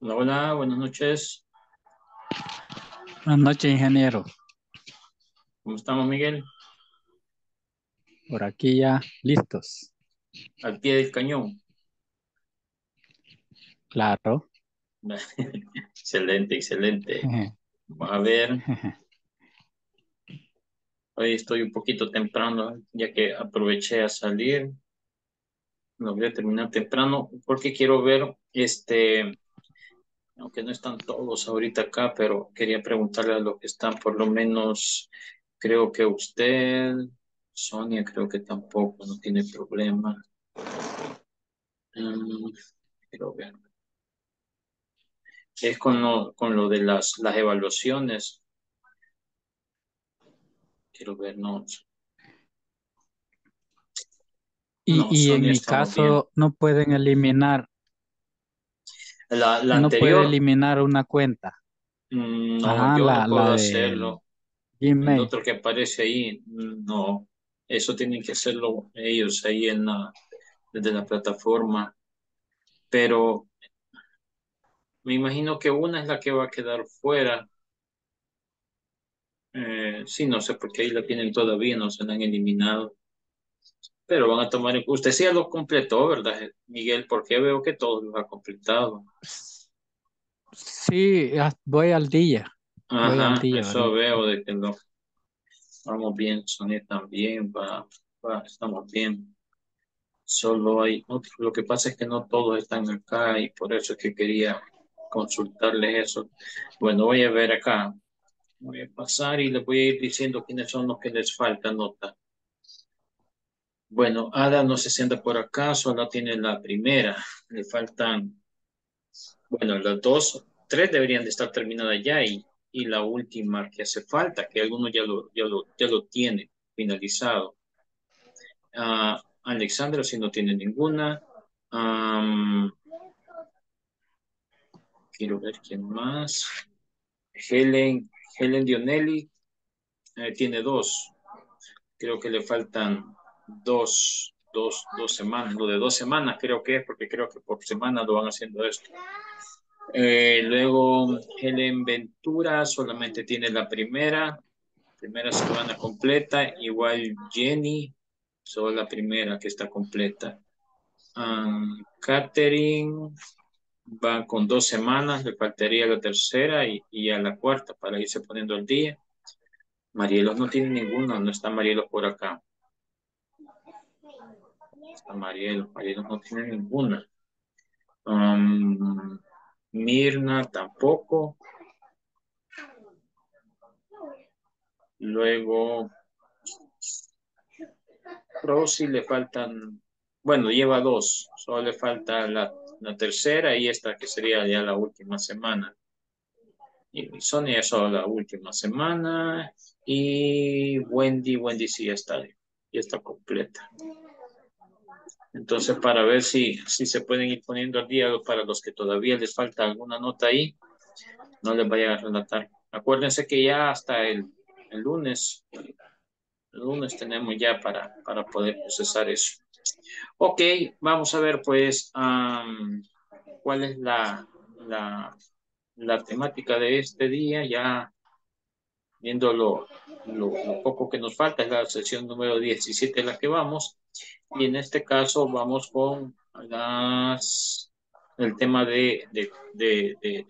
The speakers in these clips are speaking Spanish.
Hola, hola, buenas noches. Buenas noches, ingeniero. ¿Cómo estamos, Miguel? Por aquí ya listos. Al pie del cañón. Claro. Excelente, excelente. Vamos a ver. Hoy estoy un poquito temprano, ya que aproveché a salir. Lo voy a terminar temprano porque quiero ver, aunque no están todos ahorita acá, pero quería preguntarle a los que están, por lo menos, creo que usted, Sonia, creo que tampoco, no tiene problema. Quiero ver. Es con lo de las evaluaciones. Quiero ver, no. Y en mi caso, no pueden eliminar. La anterior. No puede eliminar una cuenta. No, yo no puedo hacerlo. El otro que aparece ahí, no. Eso tienen que hacerlo ellos ahí desde la plataforma. Pero me imagino que una es la que va a quedar fuera. Sí, no sé por qué ahí la tienen todavía, no se la han eliminado. Pero van a tomar... Usted sí lo completó, ¿verdad, Miguel? Porque veo que todo lo ha completado. Sí, voy al día. Ajá, voy al día, eso veo de que lo... Vamos bien, Sonia también, estamos bien. Solo hay... Lo que pasa es que no todos están acá y por eso es que quería consultarles eso. Bueno, voy a ver acá. Voy a pasar y les voy a ir diciendo quiénes son los que les falta nota. Bueno, Ada no se sienta por acá, solo tiene la primera. Le faltan, bueno, las dos, tres deberían de estar terminadas ya y la última que hace falta, que algunos ya lo tiene finalizado. Alexandra si no tiene ninguna. Quiero ver quién más. Helen Dionelli tiene dos. Creo que le faltan... Dos semanas, lo de 2 semanas creo que es, porque creo que por semana lo van haciendo esto. Luego Helen Ventura solamente tiene la primera semana completa, igual Jenny, solo la primera que está completa. Catherine va con 2 semanas, le faltaría la tercera y a la cuarta para irse poniendo al día. Marielos no tiene ninguna, no está Marielos por acá. Marielo no tiene ninguna. Mirna tampoco. Luego Rosy le faltan, bueno, lleva 2, solo le falta la tercera y esta que sería ya la última semana. Y Sonia solo la última semana y Wendy sí ya está completa. Entonces, para ver si se pueden ir poniendo al día para los que todavía les falta alguna nota ahí, no les vaya a relatar. Acuérdense que ya hasta el lunes tenemos ya para poder procesar eso. Ok, vamos a ver pues cuál es la temática de este día. Ya viendo lo poco que nos falta, es la sesión número 17 en la que vamos. Y en este caso vamos con el tema de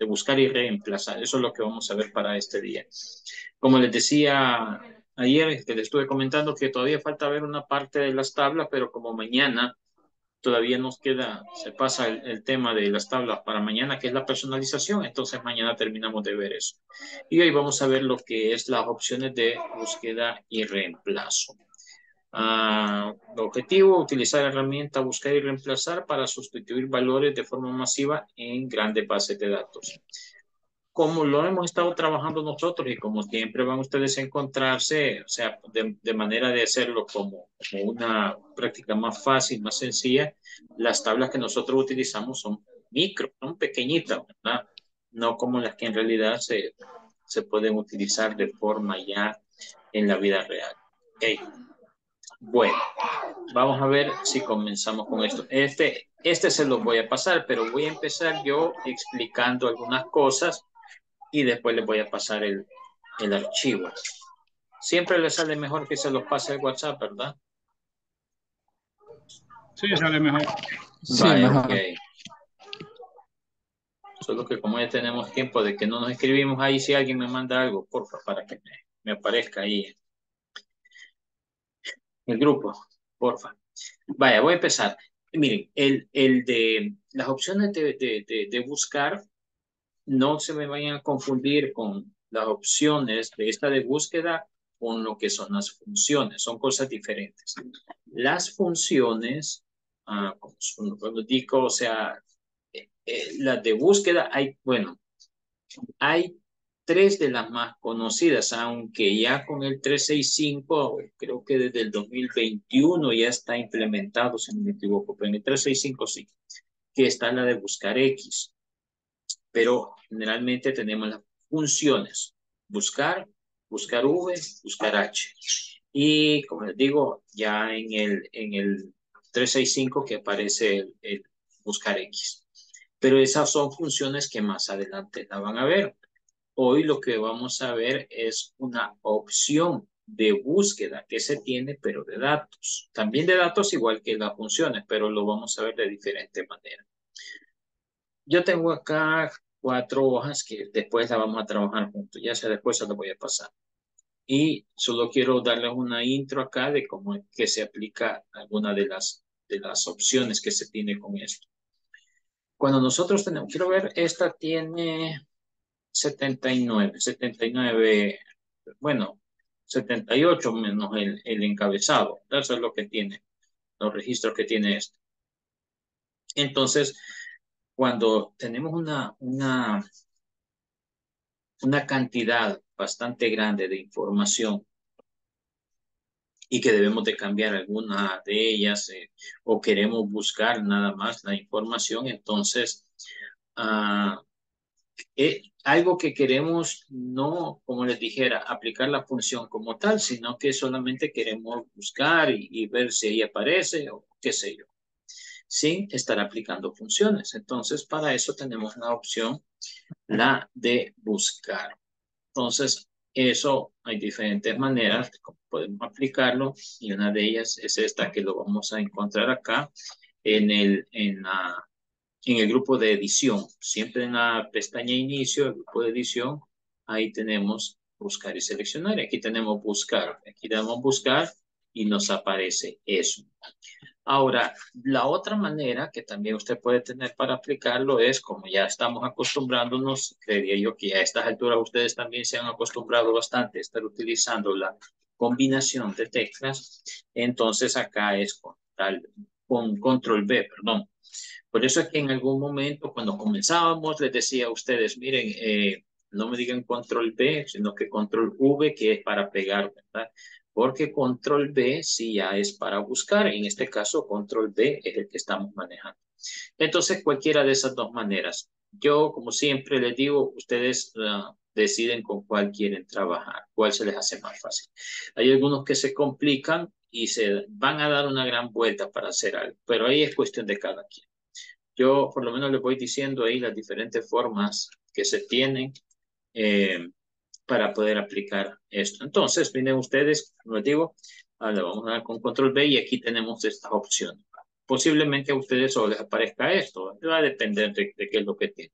buscar y reemplazar. Eso es lo que vamos a ver para este día. Como les decía ayer, que les estuve comentando que todavía falta ver una parte de las tablas, pero como mañana todavía nos queda, se pasa el tema de las tablas para mañana, que es la personalización, entonces mañana terminamos de ver eso. Y hoy vamos a ver lo que es las opciones de búsqueda y reemplazo. El objetivo, utilizar la herramienta buscar y reemplazar para sustituir valores de forma masiva en grandes bases de datos. Como lo hemos estado trabajando nosotros y como siempre van ustedes a encontrarse, o sea, de manera de hacerlo como una práctica más fácil, más sencilla, las tablas que nosotros utilizamos son micro, son pequeñitas, ¿verdad? No como las que en realidad se pueden utilizar de forma ya en la vida real. Ok. Bueno, vamos a ver si comenzamos con esto. Este se los voy a pasar, pero voy a empezar yo explicando algunas cosas y después les voy a pasar el archivo. Siempre les sale mejor que se los pase el WhatsApp, ¿verdad? Sí, sale mejor. Sí, mejor. Okay. Solo que como ya tenemos tiempo de que no nos escribimos ahí, si alguien me manda algo, porfa, para que me aparezca ahí el grupo, porfa. Vaya, voy a empezar. Miren, el de las opciones de buscar, no se me vayan a confundir con las opciones de esta de búsqueda con lo que son las funciones. Son cosas diferentes. Las funciones, cuando digo, o sea, las de búsqueda, hay tres de las más conocidas, aunque ya con el 365, creo que desde el 2021 ya está implementado, si no me equivoco, pero en el 365 sí, que está la de buscar X. Pero generalmente tenemos las funciones, buscar, buscar V, buscar H. Y como les digo, ya en el 365 que aparece el buscar X. Pero esas son funciones que más adelante la van a ver. Hoy lo que vamos a ver es una opción de búsqueda que se tiene, pero de datos. También de datos igual que las funciones, pero lo vamos a ver de diferente manera. Yo tengo acá 4 hojas que después las vamos a trabajar juntos. Ya sea después se las voy a pasar. Y solo quiero darles una intro acá de cómo es que se aplica alguna de las opciones que se tiene con esto. Cuando nosotros tenemos, quiero ver, esta tiene 79, bueno, 78 menos el encabezado. Eso es lo que tiene, los registros que tiene este. Entonces, cuando tenemos una cantidad bastante grande de información y que debemos de cambiar alguna de ellas o queremos buscar nada más la información, entonces algo que queremos no, como les dijera, aplicar la función como tal, sino que solamente queremos buscar y ver si ahí aparece o qué sé yo, sin estar aplicando funciones. Entonces, para eso tenemos la opción, la de buscar. Entonces, eso hay diferentes maneras de cómo podemos aplicarlo y una de ellas es esta que lo vamos a encontrar acá en el grupo de edición. Siempre en la pestaña inicio, el grupo de edición, ahí tenemos buscar y seleccionar. Aquí tenemos buscar. Aquí damos buscar y nos aparece eso. Ahora, la otra manera que también usted puede tener para aplicarlo es, como ya estamos acostumbrándonos, creería yo que a estas alturas ustedes también se han acostumbrado bastante a estar utilizando la combinación de teclas. Entonces acá es con control B, perdón. Por eso es que en algún momento cuando comenzábamos les decía a ustedes, miren, no me digan control B, sino que control V, que es para pegar, ¿verdad? Porque control B sí ya es para buscar. En este caso, control B es el que estamos manejando. Entonces, cualquiera de esas dos maneras. Yo, como siempre, les digo, ustedes deciden con cuál quieren trabajar, cuál se les hace más fácil. Hay algunos que se complican y se van a dar una gran vuelta para hacer algo, pero ahí es cuestión de cada quien. Yo, por lo menos, les voy diciendo ahí las diferentes formas que se tienen para poder aplicar esto. Entonces, miren ustedes, como les digo, le vamos a dar con control B y aquí tenemos esta opción. Posiblemente a ustedes solo les aparezca esto, va a depender de qué es lo que tienen.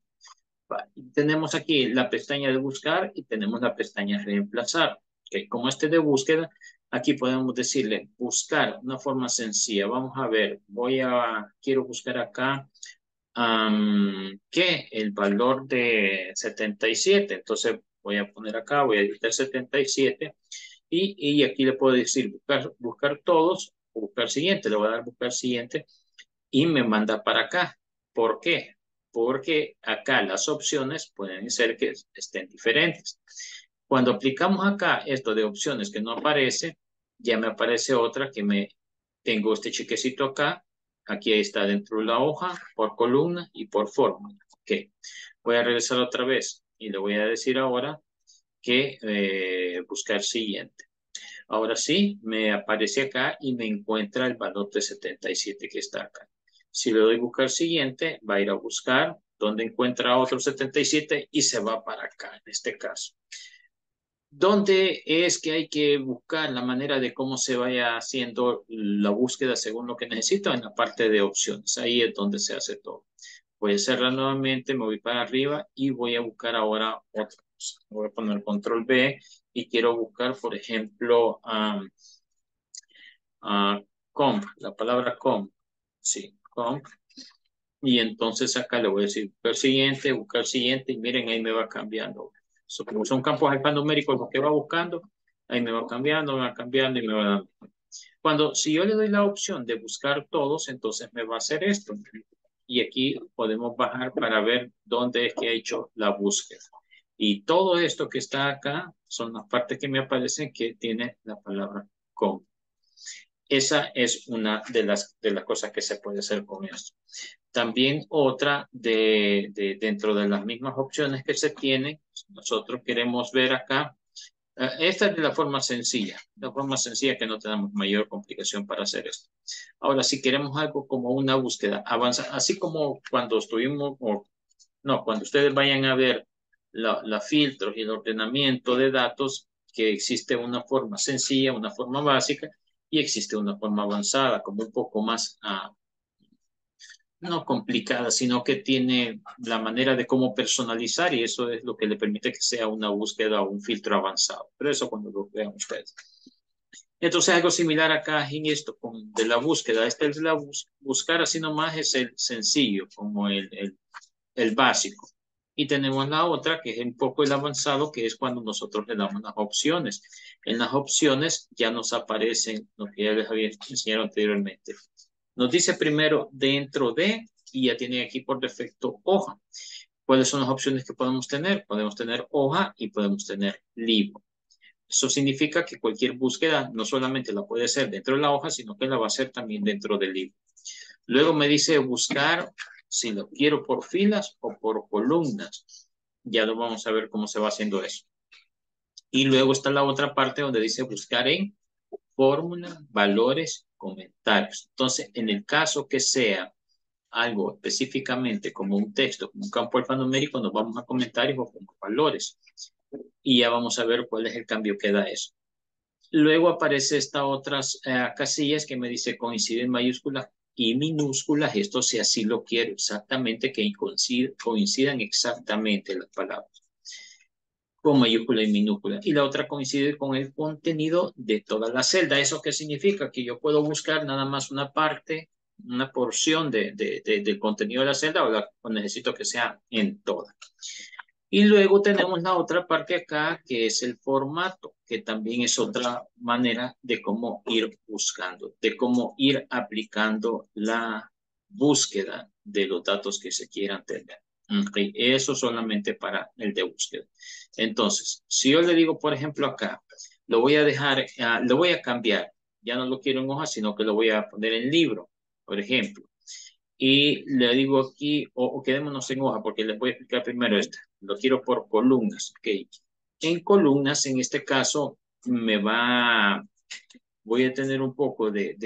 Vale. Tenemos aquí la pestaña de buscar y tenemos la pestaña de reemplazar. Okay. Como este de búsqueda, aquí podemos decirle buscar, una forma sencilla. Vamos a ver, quiero buscar acá que el valor de 77, entonces voy a poner acá, voy a editar 77 y aquí le puedo decir buscar todos o buscar siguiente. Le voy a dar buscar siguiente y me manda para acá. ¿Por qué? Porque acá las opciones pueden ser que estén diferentes. Cuando aplicamos acá esto de opciones que no aparece, ya me aparece otra que tengo este chiquecito acá. Aquí está dentro de la hoja, por columna y por fórmula. Ok, voy a regresar otra vez. Y le voy a decir ahora que buscar siguiente. Ahora sí, me aparece acá y me encuentra el valor de 77 que está acá. Si le doy buscar siguiente, va a ir a buscar donde encuentra otro 77 y se va para acá, en este caso. ¿Dónde es que hay que buscar la manera de cómo se vaya haciendo la búsqueda según lo que necesito? En la parte de opciones. Ahí es donde se hace todo. Voy a cerrar nuevamente, me voy para arriba y voy a buscar ahora otra cosa. Voy a poner control B y quiero buscar, por ejemplo, comp, la palabra comp. Sí, comp. Y entonces acá le voy a decir buscar siguiente y miren, ahí me va cambiando. Como son campos alfanuméricos los que va buscando, ahí me va cambiando, y me va dando. Si yo le doy la opción de buscar todos, entonces me va a hacer esto. Y aquí podemos bajar para ver dónde es que ha hecho la búsqueda. Y todo esto que está acá son las partes que me aparecen que tiene la palabra con. Esa es una de las cosas que se puede hacer con esto. También otra dentro de las mismas opciones que se tienen, nosotros queremos ver acá. Esta es la forma sencilla que no tenemos mayor complicación para hacer esto. Ahora, si queremos algo como una búsqueda avanzada, así como cuando estuvimos, cuando ustedes vayan a ver los filtros y el ordenamiento de datos, que existe una forma sencilla, una forma básica, y existe una forma avanzada, como un poco más, no complicada, sino que tiene la manera de cómo personalizar y eso es lo que le permite que sea una búsqueda o un filtro avanzado. Pero eso cuando lo vean ustedes. Entonces, algo similar acá en esto, de la búsqueda. Este es la buscar así nomás, es el sencillo, como el básico. Y tenemos la otra, que es un poco el avanzado, que es cuando nosotros le damos las opciones. En las opciones ya nos aparecen lo que ya les había enseñado anteriormente. Nos dice primero dentro de, y ya tienen aquí por defecto hoja. ¿Cuáles son las opciones que podemos tener? Podemos tener hoja y podemos tener libro. Eso significa que cualquier búsqueda no solamente la puede hacer dentro de la hoja, sino que la va a hacer también dentro del libro. Luego me dice buscar si lo quiero por filas o por columnas. Ya lo vamos a ver cómo se va haciendo eso. Y luego está la otra parte donde dice buscar en fórmula, valores, comentarios. Entonces, en el caso que sea algo específicamente como un texto, como un campo alfanumérico, nos vamos a comentarios o como valores. Y ya vamos a ver cuál es el cambio que da eso. Luego aparece estas otras casillas que me dice coinciden mayúsculas y minúsculas. Esto si así lo quiero exactamente, que coincidan exactamente las palabras. Con mayúscula y minúscula. Y la otra coincide con el contenido de toda la celda. ¿Eso qué significa? Que yo puedo buscar nada más una parte, una porción del contenido de la celda o necesito que sea en toda. Y luego tenemos la otra parte acá que es el formato, que también es otra manera de cómo ir buscando, de cómo ir aplicando la búsqueda de los datos que se quieran tener. Okay. Eso solamente para el de búsqueda. Entonces, si yo le digo, por ejemplo, acá, lo voy a dejar, lo voy a cambiar. Ya no lo quiero en hoja, sino que lo voy a poner en libro, por ejemplo. Y le digo aquí, o quedémonos en hoja, porque les voy a explicar primero esta. Lo quiero por columnas, ok. En columnas, en este caso, voy a tener un poco de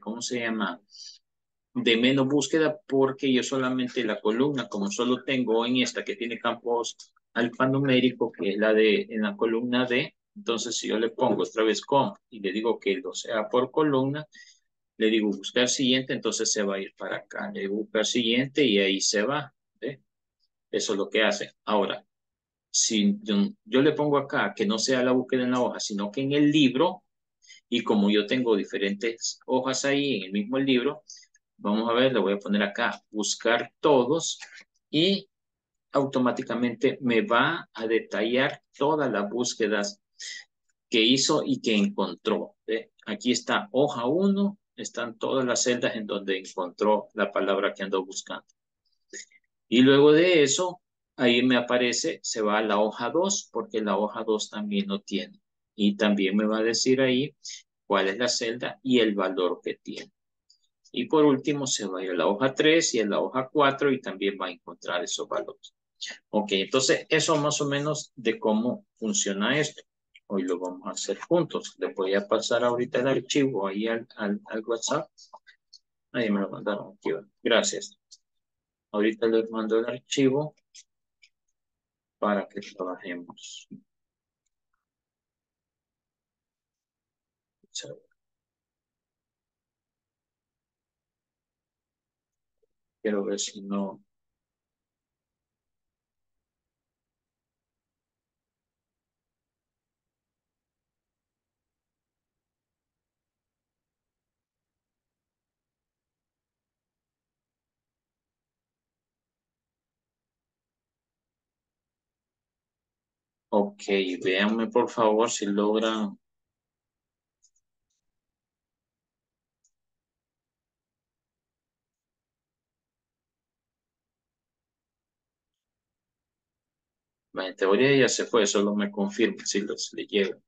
¿cómo se llama? De menos búsqueda, porque yo solamente la columna, como solo tengo en esta que tiene campos alfanuméricos, que es en la columna D, entonces si yo le pongo otra vez comp y le digo que lo sea por columna, le digo buscar siguiente, entonces se va a ir para acá, le digo buscar siguiente y ahí se va, ¿eh? Eso es lo que hace. Ahora, si yo le pongo acá que no sea la búsqueda en la hoja, sino que en el libro, y como yo tengo diferentes hojas ahí en el mismo libro, vamos a ver, le voy a poner acá, buscar todos y automáticamente me va a detallar todas las búsquedas que hizo y que encontró. ¿Eh? Aquí está hoja 1, están todas las celdas en donde encontró la palabra que ando buscando. Y luego de eso, ahí me aparece, se va a la hoja 2, porque la hoja 2 también lo tiene. Y también me va a decir ahí cuál es la celda y el valor que tiene. Y por último se va a ir a la hoja 3 y a la hoja 4 y también va a encontrar esos valores. Ok, entonces eso más o menos de cómo funciona esto. Hoy lo vamos a hacer juntos. Les voy a pasar ahorita el archivo ahí al WhatsApp. Ahí me lo mandaron. Aquí va. Gracias. Ahorita les mando el archivo para que trabajemos. Quiero ver si no... Ok, véanme por favor si logran. En teoría ya se fue, solo me confirma si le llega.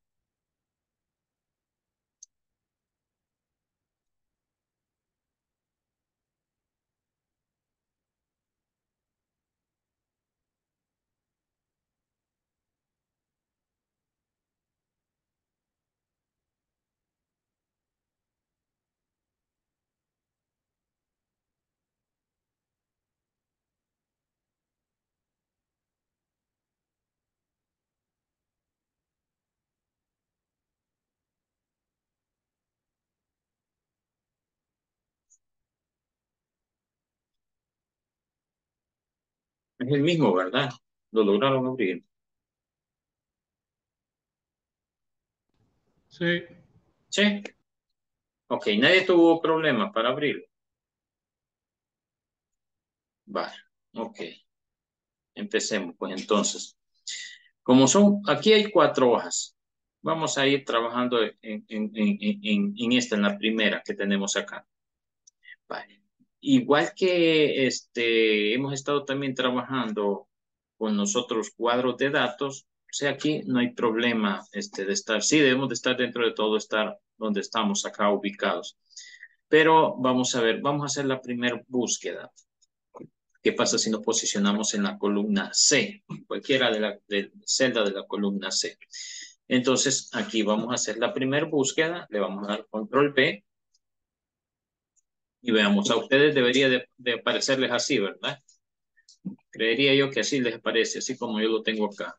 Es el mismo, ¿verdad? Lo lograron abrir. Sí. Sí. Ok, nadie tuvo problemas para abrirlo. Vale, ok. Empecemos, pues entonces. Como son, aquí hay 4 hojas. Vamos a ir trabajando en esta, en la primera que tenemos acá. Vale. Igual que hemos estado también trabajando con nosotros cuadros de datos, o sea, aquí no hay problema de estar, sí, debemos de estar dentro de todo, estar donde estamos acá ubicados. Pero vamos a ver, vamos a hacer la primera búsqueda. ¿Qué pasa si nos posicionamos en la columna C? Cualquiera de la celda de la columna C. Entonces, aquí vamos a hacer la primera búsqueda, le vamos a dar control B. Y veamos, a ustedes debería de aparecerles así, ¿verdad? Creería yo que así les aparece, así como yo lo tengo acá.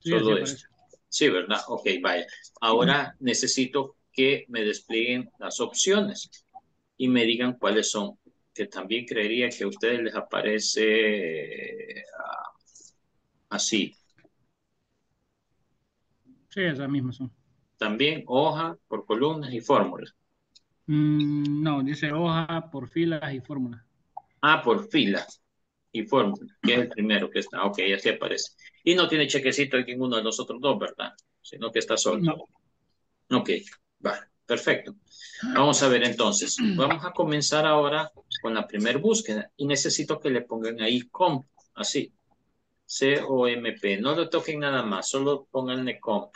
Sí, solo eso. Sí, ¿verdad? Ok, vaya. Ahora necesito que me desplieguen las opciones y me digan cuáles son. Que también creería que a ustedes les aparece así. Sí, esas mismas son. También hoja por columnas y fórmulas. No, dice hoja por filas y fórmulas. Ah, por filas y fórmulas, que es el primero que está. Ok, así aparece. Y no tiene chequecito en ninguno de los otros dos, ¿verdad? Sino que está solo. No. Ok, vale, perfecto. Vamos a ver entonces. Vamos a comenzar ahora con la primera búsqueda. Y necesito que le pongan ahí comp, así. C-O-M-P. No lo toquen nada más, solo pónganle comp.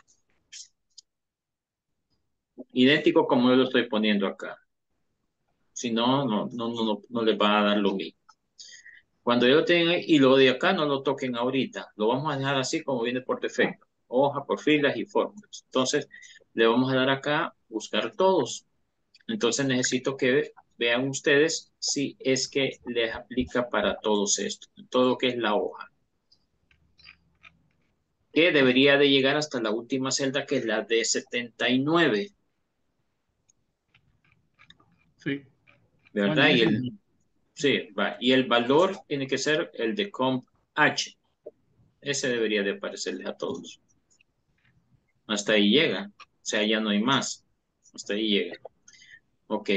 Idéntico como yo lo estoy poniendo acá. Si no, no les va a dar lo mismo. Cuando yo lo tenga ahí, y lo de acá no lo toquen ahorita. Lo vamos a dejar así como viene por defecto. Hoja por filas y fórmulas. Entonces, le vamos a dar acá, buscar todos. Entonces, necesito que vean ustedes si es que les aplica para todos estos. Todo lo que es la hoja. Que debería de llegar hasta la última celda, que es la de 79. Sí. ¿Verdad? Y el valor tiene que ser el de comp H. Ese debería de aparecerles a todos. Hasta ahí llega. O sea, ya no hay más. Hasta ahí llega. Ok.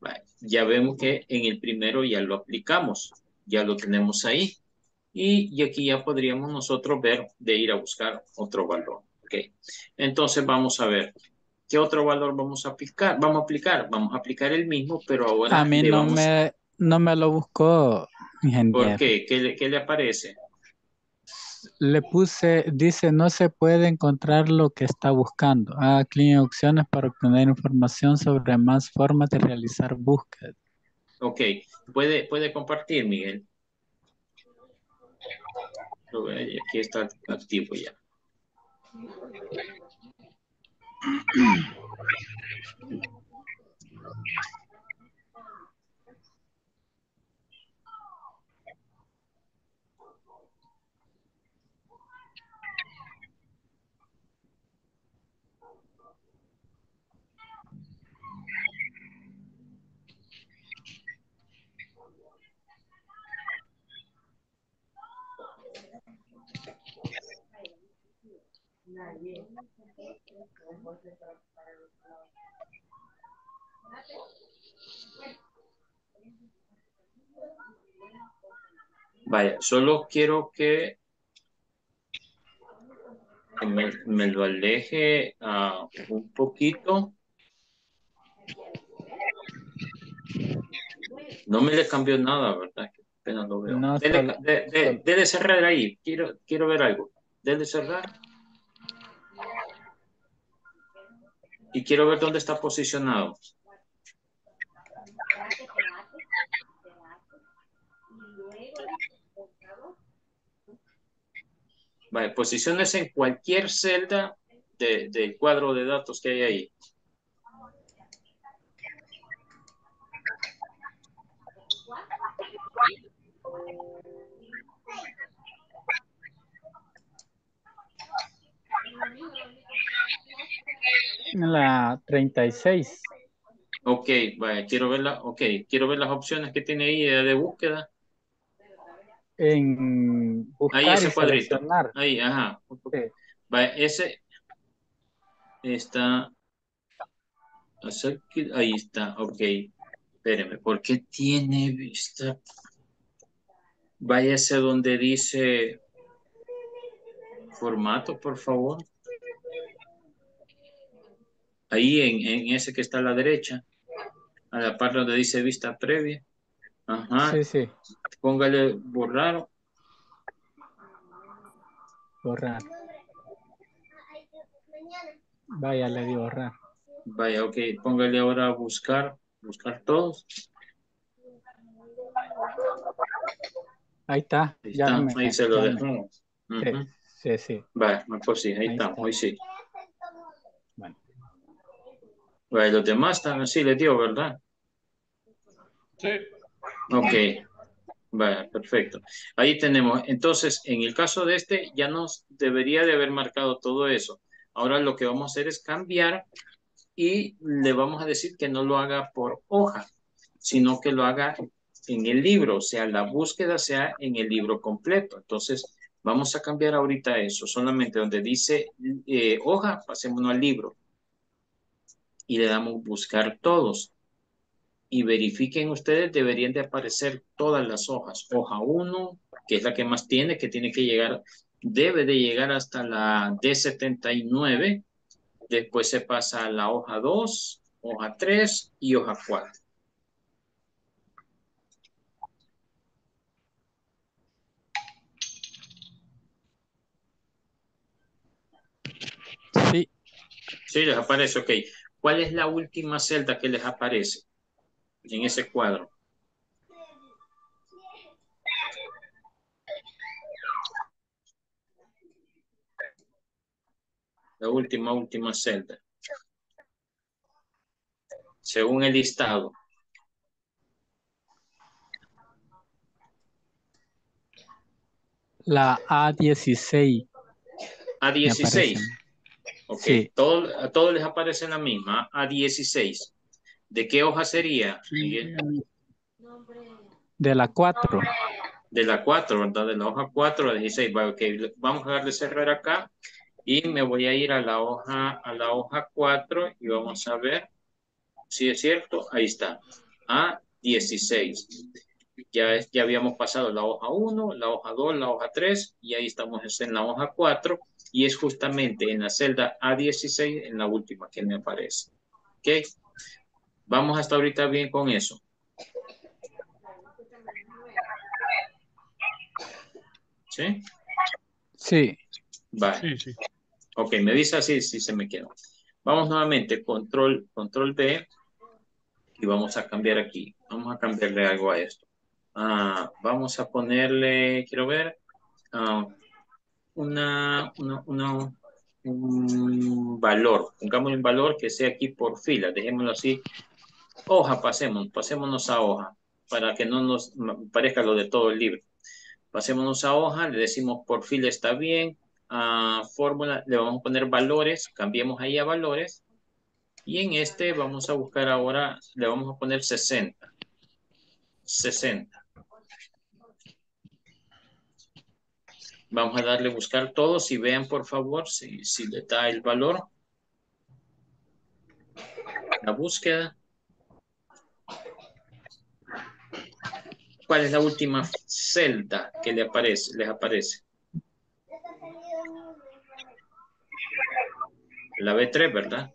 Vale. Ya vemos que en el primero ya lo aplicamos. Ya lo tenemos ahí. Y aquí ya podríamos nosotros ver de ir a buscar otro valor. Ok. Entonces vamos a ver. ¿Qué otro valor vamos a aplicar? Vamos a aplicar el mismo, pero ahora... A mí no me lo buscó, ingeniero. ¿Por qué? ¿Qué le aparece? Le puse, dice, no se puede encontrar lo que está buscando. Haga clic en opciones para obtener información sobre más formas de realizar búsquedas. Ok. ¿Puede compartir, Miguel? Aquí está activo ya. Vaya, solo quiero que me lo aleje un poquito. No me le cambió nada, ¿verdad? Qué pena, no veo. No, dele cerrar ahí. Quiero ver algo. Dele cerrar. Y quiero ver dónde está posicionado. Vale, posiciones en cualquier celda del cuadro de datos que hay ahí. La 36. Ok, vale, quiero ver las opciones que tiene ahí de búsqueda. En buscar ahí ese cuadrito. Ahí, ajá. Sí. Vale, ese está. Ahí está, ok. Espéreme, ¿por qué tiene vista? Váyase donde dice formato, por favor. Ahí en ese que está a la derecha, a la parte donde dice vista previa. Ajá. Sí, sí. Póngale borrar. Borrar. Vaya, le di borrar. Vaya, ok. Póngale ahora buscar. Buscar todos. Ahí está. Ahí, ya está. Ahí se lo dejamos. Uh-huh. Sí, sí. Vale, pues sí, ahí está. Hoy sí. Bueno, los demás también sí les dio, ¿verdad? Sí. Ok. Bueno, perfecto. Ahí tenemos. Entonces, en el caso de este, ya nos debería de haber marcado todo eso. Ahora lo que vamos a hacer es cambiar y le vamos a decir que no lo haga por hoja, sino que lo haga en el libro. O sea, la búsqueda sea en el libro completo. Entonces, vamos a cambiar ahorita eso. Solamente donde dice hoja, pasémonos al libro. Y le damos buscar todos. Y verifiquen ustedes, deberían de aparecer todas las hojas. Hoja 1, que es la que más tiene que llegar, debe de llegar hasta la D79. Después se pasa a la hoja 2, hoja 3 y hoja 4. Sí. Sí, les aparece, ok. ¿Cuál es la última celda que les aparece en ese cuadro? La última celda. Según el listado. La A16. A16. Ok, sí. A todos les aparece la misma, A16. ¿De qué hoja sería, Miguel? De la 4. De la 4, ¿verdad? De la hoja 4 a 16. Ok, vamos a darle cerrar acá y me voy a ir a la hoja 4 y vamos a ver si es cierto. Ahí está, A16. Ya habíamos pasado la hoja 1, la hoja 2, la hoja 3 y ahí estamos en la hoja 4 y es justamente en la celda A16 en la última que me aparece. ¿Ok? Vamos hasta ahorita bien con eso. ¿Sí? Sí. Vale. Sí, sí. Ok, me dice así si se me quedó. Vamos nuevamente, control B y vamos a cambiar aquí. Vamos a cambiarle algo a esto. Vamos a ponerle, quiero ver, una un valor, pongamos un valor que sea aquí por fila, dejémoslo así, hoja, pasémonos a hoja, para que no nos parezca lo de todo el libro. Pasémonos a hoja, le decimos por fila está bien, a fórmula, le vamos a poner valores, cambiemos ahí a valores, y en este vamos a buscar ahora, le vamos a poner 60. 60. Vamos a darle buscar todos, si vean por favor, si le da el valor. La búsqueda. ¿Cuál es la última celda que le aparece, les aparece? La B3, ¿verdad?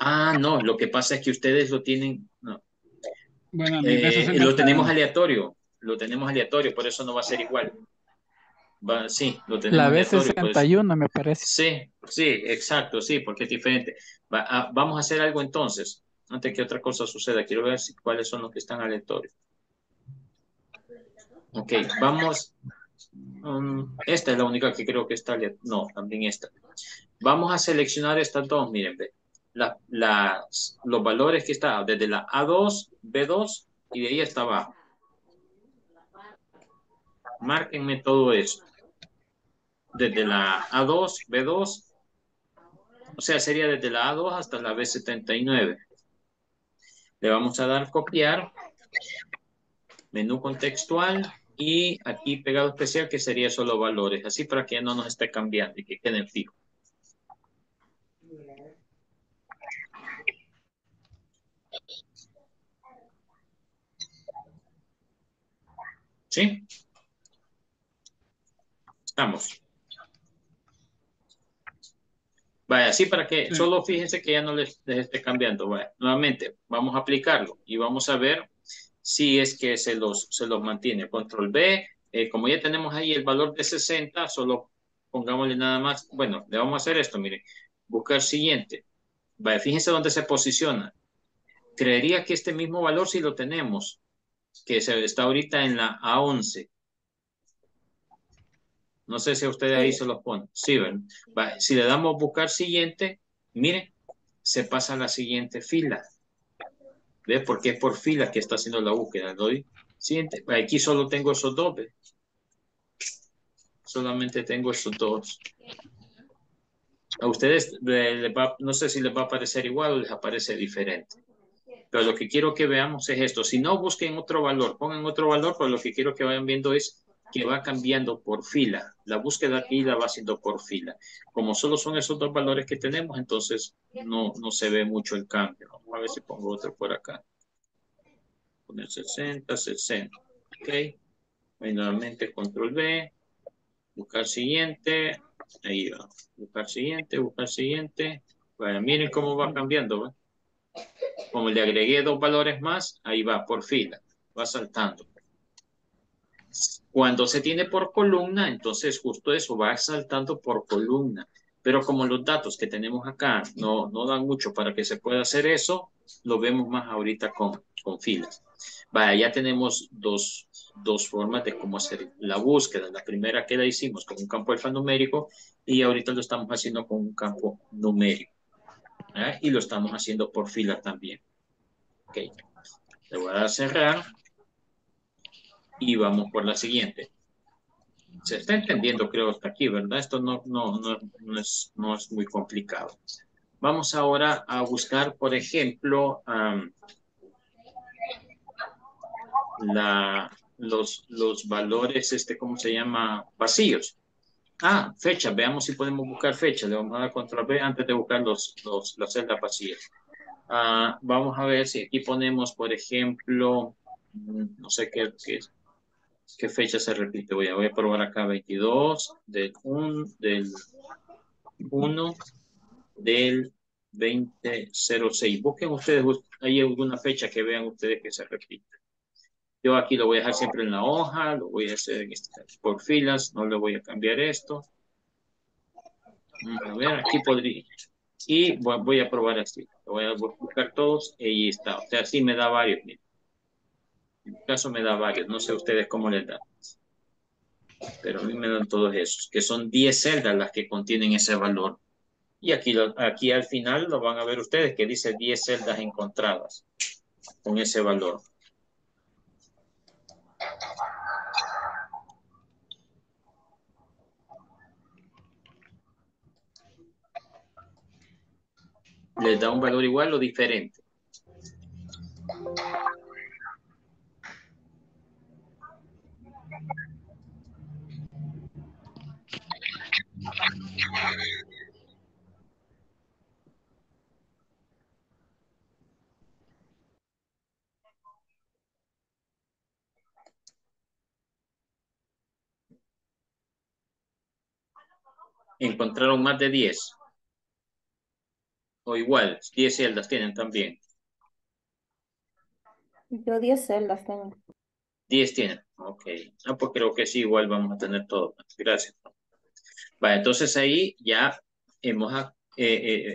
Ah, no, lo que pasa es que ustedes lo tienen, no. Bueno, lo tenemos aleatorio. Lo tenemos aleatorio, por eso no va a ser igual. Va, sí, lo tenemos la B61 me parece. Sí, exacto, sí, porque es diferente. Vamos a hacer algo entonces, antes que otra cosa suceda. Quiero ver cuáles son los que están aleatorios. Ok, vamos. Esta es la única que creo que está aleatoria. No, también esta. Vamos a seleccionar estas dos, miren. Los valores que están desde la A2, B2 y de ahí hasta abajo. Márquenme todo eso. Desde la A2, B2. O sea, sería desde la A2 hasta la B79. Le vamos a dar copiar. Menú contextual. Y aquí pegado especial que sería solo valores. Así para que no nos esté cambiando y que queden fijos. ¿Sí? Estamos. Vaya, así para que sí. Solo fíjense que ya no les esté cambiando. Vaya, nuevamente, vamos a aplicarlo y vamos a ver si es que se los mantiene. Control B, como ya tenemos ahí el valor de 60, solo pongámosle nada más. Bueno, le vamos a hacer esto, miren. Buscar siguiente. Vaya, fíjense dónde se posiciona. Creería que este mismo valor si lo tenemos, que está ahorita en la A11. No sé si a ustedes ahí se los ponen. Sí, ven. Si le damos buscar siguiente, miren, se pasa a la siguiente fila. ¿Ves? Porque es por fila que está haciendo la búsqueda. Doy siguiente. Aquí solo tengo esos dos. ¿Ves? Solamente tengo esos dos. A ustedes no sé si les va a parecer igual o les aparece diferente. Pero lo que quiero que veamos es esto. Si no, busquen otro valor. Pongan otro valor, pero lo que quiero que vayan viendo es que va cambiando por fila. La búsqueda aquí la va haciendo por fila. Como solo son esos dos valores que tenemos, entonces no se ve mucho el cambio. Vamos a ver si pongo otro por acá. Poner 60, 60. Ok. Y nuevamente control B. Buscar siguiente. Ahí va. Buscar siguiente, buscar siguiente. Bueno, miren cómo va cambiando. ¿Eh? Como le agregué dos valores más, ahí va por fila. Va saltando. Cuando se tiene por columna, entonces justo eso, va saltando por columna. Pero como los datos que tenemos acá no dan mucho para que se pueda hacer eso, lo vemos más ahorita con filas. Vaya, ya tenemos dos formas de cómo hacer la búsqueda. La primera que la hicimos con un campo alfanumérico y ahorita lo estamos haciendo con un campo numérico. ¿Eh? Y lo estamos haciendo por fila también. Ok. Le voy a dar cerrar. Y vamos por la siguiente. Se está entendiendo, creo, hasta aquí, ¿verdad? Esto no es muy complicado. Vamos ahora a buscar, por ejemplo, los valores, ¿cómo se llama? Vacíos. Ah, fecha. Veamos si podemos buscar fecha. Le vamos a dar control B antes de buscar las celdas vacías. Vamos a ver si aquí ponemos, por ejemplo, no sé qué fecha se repite. Voy a probar acá 22 del 1 del 2006. Busquen ustedes, hay alguna fecha que vean ustedes que se repite. Yo aquí lo voy a dejar siempre en la hoja, lo voy a hacer por filas, no le voy a cambiar esto. A ver, aquí podría. Y voy a probar así. Lo voy a buscar todos y ahí está. O sea, así me da varios. En mi caso me da varios. No sé ustedes cómo les da. pero a mí me dan todos esos, que son 10 celdas las que contienen ese valor. Y aquí al final lo van a ver ustedes, que dice 10 celdas encontradas con ese valor. ¿Les da un valor igual o diferente? ¿Encontraron más de 10? O igual, 10 celdas tienen también. Yo 10 celdas tengo. 10 tienen, ok. Ah, pues creo que sí, igual vamos a tener todo. Gracias. Vale, entonces ahí ya hemos,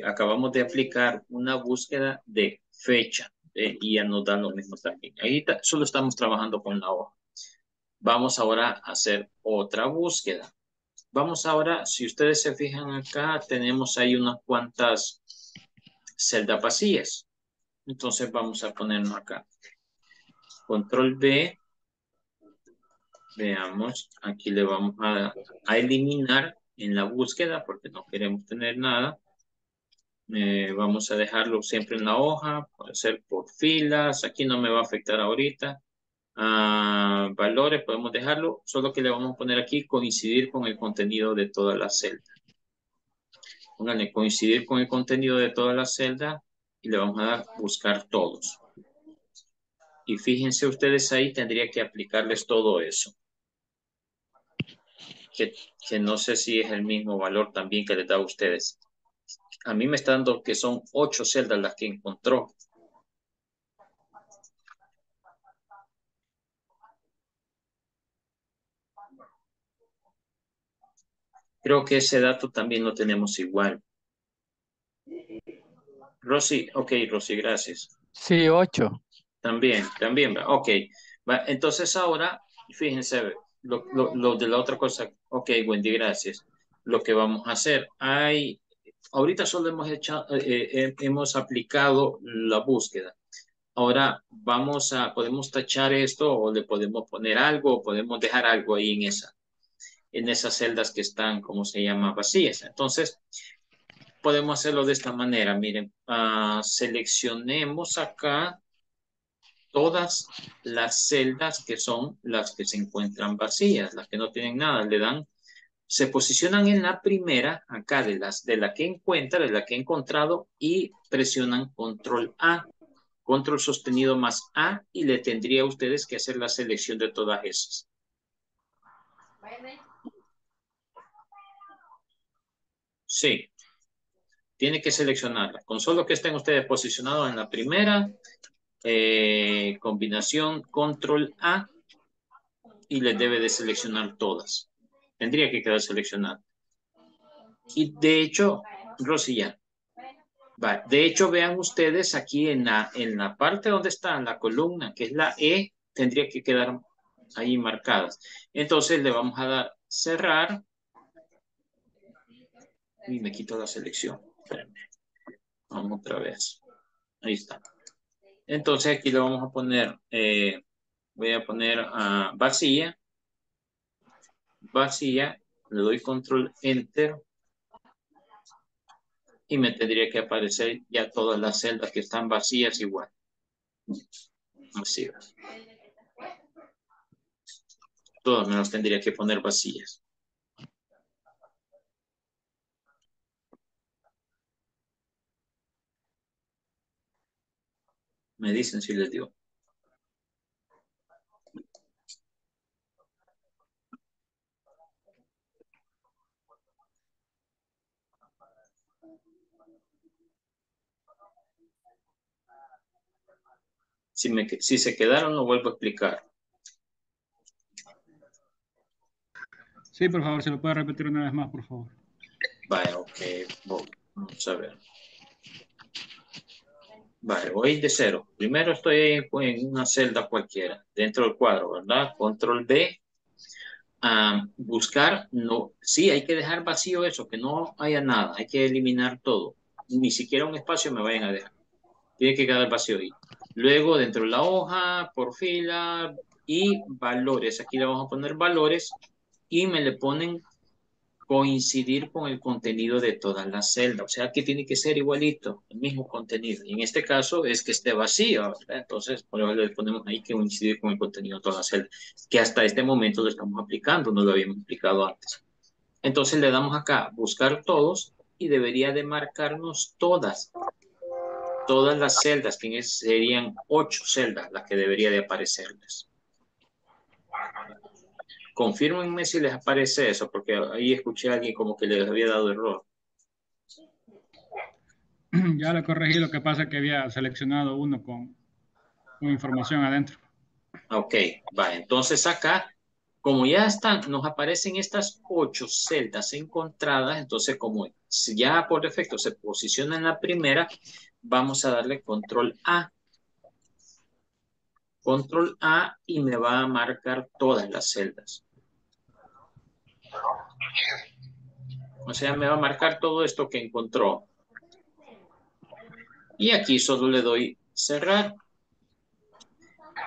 acabamos de aplicar una búsqueda de fecha y ya nos da lo mismo también. Ahí solo estamos trabajando con la hoja. Vamos ahora a hacer otra búsqueda. Vamos ahora, si ustedes se fijan acá, tenemos ahí unas cuantas celdas vacías. Entonces vamos a ponernos acá. Control B. Veamos, aquí le vamos a eliminar en la búsqueda porque no queremos tener nada. Vamos a dejarlo siempre en la hoja, puede ser por filas, aquí no me va a afectar ahorita. Valores, podemos dejarlo, solo que le vamos a poner aquí coincidir con el contenido de toda la celda. Pónganle coincidir con el contenido de toda la celda y le vamos a dar buscar todos. Y fíjense ustedes ahí, tendría que aplicarles todo eso. Que no sé si es el mismo valor también que les da a ustedes. A mí me está dando que son 8 celdas las que encontró. Creo que ese dato también lo tenemos igual. Rosy, ok, Rosy, gracias. Sí, 8. También, ok. Entonces ahora, fíjense, lo de la otra cosa, ok, Wendy, gracias. Lo que vamos a hacer, ahorita solo hemos aplicado la búsqueda. Ahora podemos tachar esto o le podemos poner algo o podemos dejar algo ahí en esas celdas que están, ¿cómo se llama? Vacías. Entonces, podemos hacerlo de esta manera. Miren, seleccionemos acá todas las celdas que son las que se encuentran vacías, las que no tienen nada. Se posicionan en la primera, acá de la que he encontrado, y presionan control A, control sostenido más A, y le tendría a ustedes que hacer la selección de todas esas. Sí, tiene que seleccionarla. Con solo que estén ustedes posicionados en la primera, combinación control A, y les debe de seleccionar todas. Tendría que quedar seleccionada. Y de hecho, Rosilla, de hecho vean ustedes aquí en la parte donde está la columna, que es la E, tendría que quedar ahí marcadas. Entonces le vamos a dar cerrar. Y me quito la selección. Espérenme. Vamos otra vez. Ahí está. Entonces aquí le vamos a poner, voy a poner vacía. Vacía. Le doy control enter. Y me tendría que aparecer ya todas las celdas que están vacías igual. Vacías. Todas me las tendría que poner vacías. Me dicen si les digo. Si se quedaron, lo vuelvo a explicar. Sí, por favor, se lo puede repetir una vez más, por favor. Vale, ok. Vamos a ver. Vale, voy de cero. Primero estoy en una celda cualquiera, dentro del cuadro, ¿verdad? Control B, buscar, no, sí, hay que dejar vacío eso, que no haya nada, hay que eliminar todo, ni siquiera un espacio me vayan a dejar, tiene que quedar vacío ahí. Luego dentro de la hoja, por fila y valores, aquí le vamos a poner valores y me le ponen coincidir con el contenido de todas las celdas, o sea que tiene que ser igualito, el mismo contenido, y en este caso es que esté vacío, ¿verdad? Entonces por eso le ponemos ahí que coincidir con el contenido de todas las celdas, que hasta este momento lo estamos aplicando, no lo habíamos aplicado antes. Entonces le damos acá, buscar todos, y debería de marcarnos todas las celdas, que serían 8 celdas las que debería de aparecerles. Confírmenme si les aparece eso, porque ahí escuché a alguien como que les había dado error. Ya lo corregí, lo que pasa es que había seleccionado uno con información adentro. Ok, va. Entonces acá, como ya están, nos aparecen estas 8 celdas encontradas, entonces como ya por defecto se posiciona en la primera, vamos a darle control A. Control A y me va a marcar todas las celdas. O sea, me va a marcar todo esto que encontró. Y aquí solo le doy cerrar.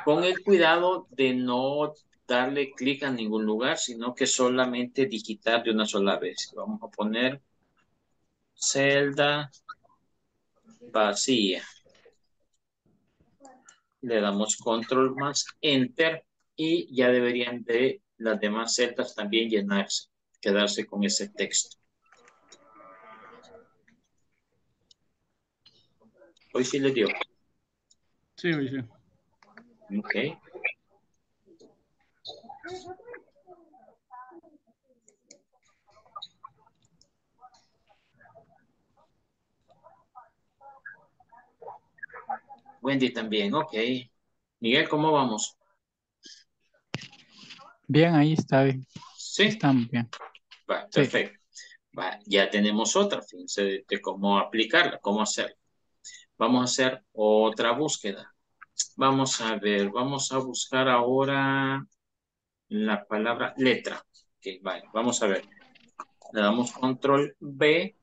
Con el cuidado de no darle clic a ningún lugar, sino que solamente digitar de una sola vez. Vamos a poner celda vacía. Le damos control más enter y ya deberían de las demás celdas también llenarse, quedarse con ese texto. Hoy sí le dio. Sí, hoy sí. Ok. Wendy también, ok. Miguel, ¿cómo vamos? Bien, ahí está bien. Sí. Estamos bien. Va, perfecto. Sí. Va, ya tenemos otra, fíjense de cómo aplicarla, cómo hacerla. Vamos a hacer otra búsqueda. Vamos a ver, vamos a buscar ahora la palabra letra. Ok, vale, vamos a ver. Le damos control B.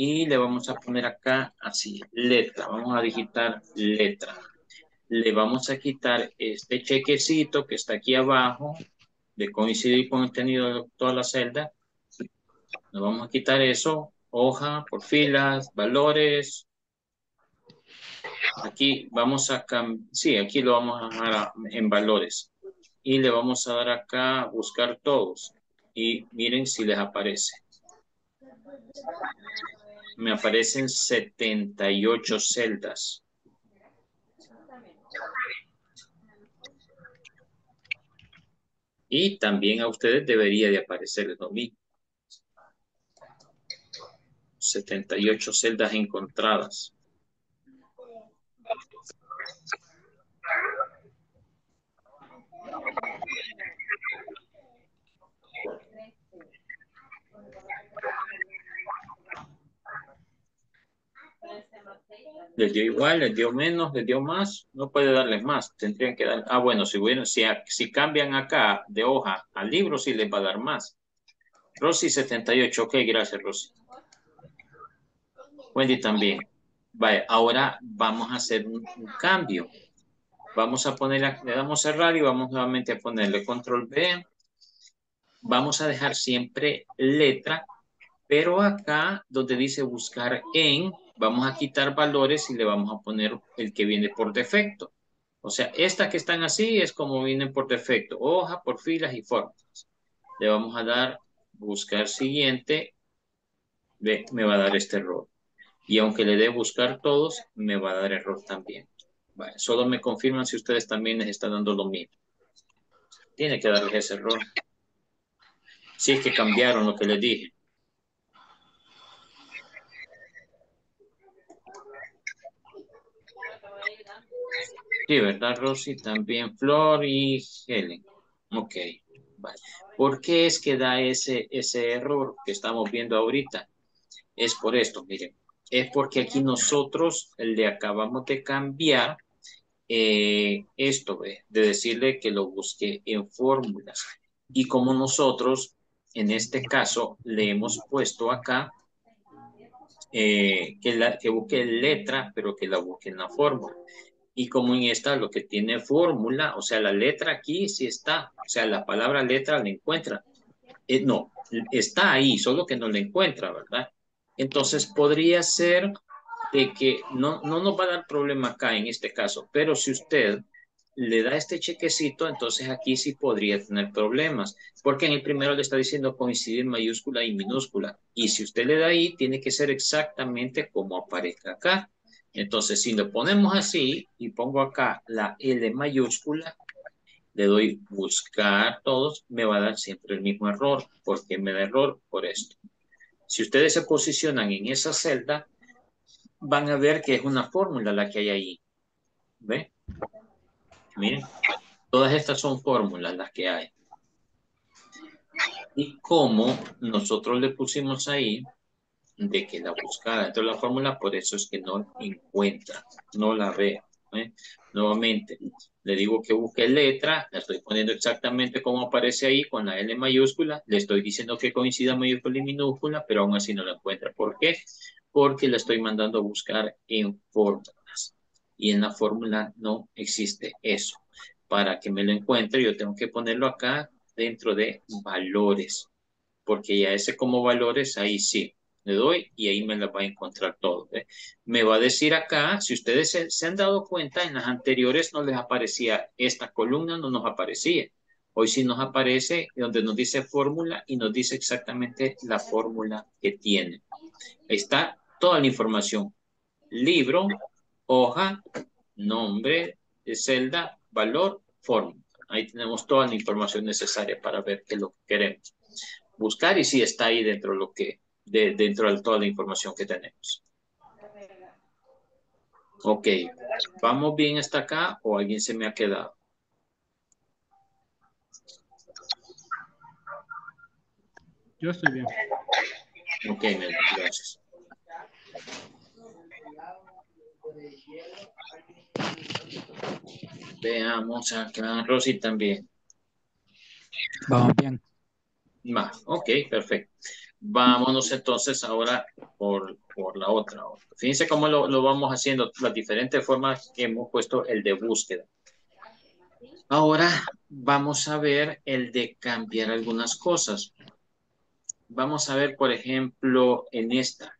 Y le vamos a poner acá así, letra. Vamos a digitar letra. Le vamos a quitar este chequecito que está aquí abajo, de coincidir con el contenido de toda la celda. Le vamos a quitar eso, hoja, por filas, valores. Aquí vamos a cambiar, sí, aquí lo vamos a dejar en valores. Y le vamos a dar acá, buscar todos. Y miren si les aparece. Me aparecen 78 celdas. Y también a ustedes debería de aparecer lo mismo. 78 celdas encontradas. Les dio igual, les dio menos, les dio más. No puede darles más. Tendrían que dar. Ah, bueno, si cambian acá de hoja al libro, sí les va a dar más. Rosy, 78. Ok, gracias, Rosy. Wendy también. Vale, ahora vamos a hacer un cambio. Vamos a poner, le damos cerrar y vamos nuevamente a ponerle control B. Vamos a dejar siempre letra, pero acá donde dice buscar en, vamos a quitar valores y le vamos a poner el que viene por defecto. O sea, estas que están así es como vienen por defecto. Hoja, por filas y formas. Le vamos a dar buscar siguiente. Ve, me va a dar este error. Y aunque le dé buscar todos, me va a dar error también. Vale, solo me confirman si ustedes también les están dando lo mismo. Tiene que darles ese error. Si es que cambiaron lo que les dije. Sí, ¿verdad, Rosy? También Flor y Helen. Ok, vale. ¿Por qué es que da ese error que estamos viendo ahorita? Es por esto, miren. Es porque aquí nosotros le acabamos de cambiar esto, de decirle que lo busque en fórmulas. y como nosotros en este caso le hemos puesto acá que busque letra, pero que la busque en la fórmula. Y como en esta lo que tiene fórmula, o sea, la letra aquí sí está, o sea, la palabra letra la encuentra. No, está ahí, solo que no la encuentra, ¿verdad? Entonces podría ser de que no nos va a dar problema acá en este caso, pero si usted le da este chequecito, entonces aquí sí podría tener problemas, porque en el primero le está diciendo coincidir mayúscula y minúscula, y si usted le da ahí, tiene que ser exactamente como aparezca acá. Entonces, si lo ponemos así, y pongo acá la L mayúscula, le doy buscar todos, me va a dar siempre el mismo error. ¿Por qué me da error? Por esto. Si ustedes se posicionan en esa celda, van a ver que es una fórmula la que hay ahí. ¿Ve? Miren, todas estas son fórmulas las que hay. Y como nosotros le pusimos ahí, de que la buscada dentro de la fórmula, por eso es que no encuentra, no la ve. ¿Eh? Nuevamente, le digo que busque letra, la estoy poniendo exactamente como aparece ahí, con la L mayúscula, le estoy diciendo que coincida mayúscula y minúscula, pero aún así no la encuentra. ¿Por qué? Porque la estoy mandando a buscar en fórmulas, y en la fórmula no existe eso. Para que me lo encuentre, yo tengo que ponerlo acá dentro de valores, porque ya ese como valores, ahí sí. Le doy y ahí me la va a encontrar todo. ¿Eh? Me va a decir acá, si ustedes se han dado cuenta, en las anteriores no les aparecía esta columna, no nos aparecía. Hoy sí nos aparece donde nos dice fórmula y nos dice exactamente la fórmula que tiene. Ahí está toda la información. Libro, hoja, nombre, celda, valor, fórmula. Ahí tenemos toda la información necesaria para ver qué es lo que queremos buscar y si está ahí dentro de lo que dentro de toda la información que tenemos. Ok, ¿vamos bien hasta acá o alguien se me ha quedado? Yo estoy bien. Ok, gracias. Veamos acá, Rosy también. Vamos bien. Ok, perfecto. Vámonos entonces ahora por la otra. Fíjense cómo lo vamos haciendo, las diferentes formas que hemos puesto el de búsqueda. Ahora vamos a ver el de cambiar algunas cosas. Vamos a ver, por ejemplo, en esta,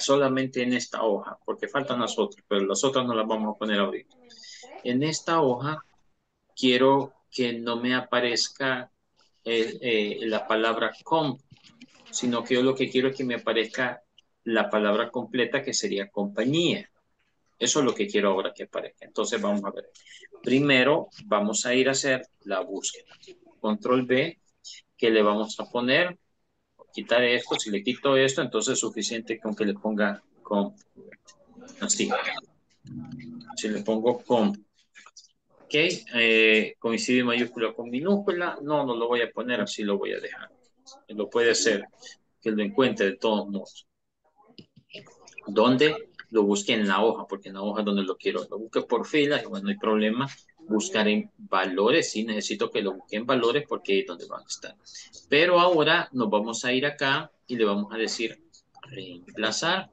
solamente en esta hoja, porque faltan las otras, pero las otras no las vamos a poner ahorita. En esta hoja quiero que no me aparezca la palabra comp, sino que yo lo que quiero es que me aparezca la palabra completa, que sería compañía. Eso es lo que quiero ahora que aparezca. Entonces vamos a ver. Primero vamos a ir a hacer la búsqueda. Control B, que le vamos a poner, quitar esto. Si le quito esto, entonces es suficiente con que le ponga comp. Así. Si le pongo comp. Ok. Coincide mayúscula con minúscula. No lo voy a poner, así lo voy a dejar. Lo puede hacer, que lo encuentre de todos modos. ¿Dónde? Lo busque en la hoja, porque en la hoja es donde lo quiero. Lo busque por filas, bueno, no hay problema. Buscar en valores, sí, necesito que lo busque en valores porque es donde van a estar. Pero ahora nos vamos a ir acá y le vamos a decir reemplazar.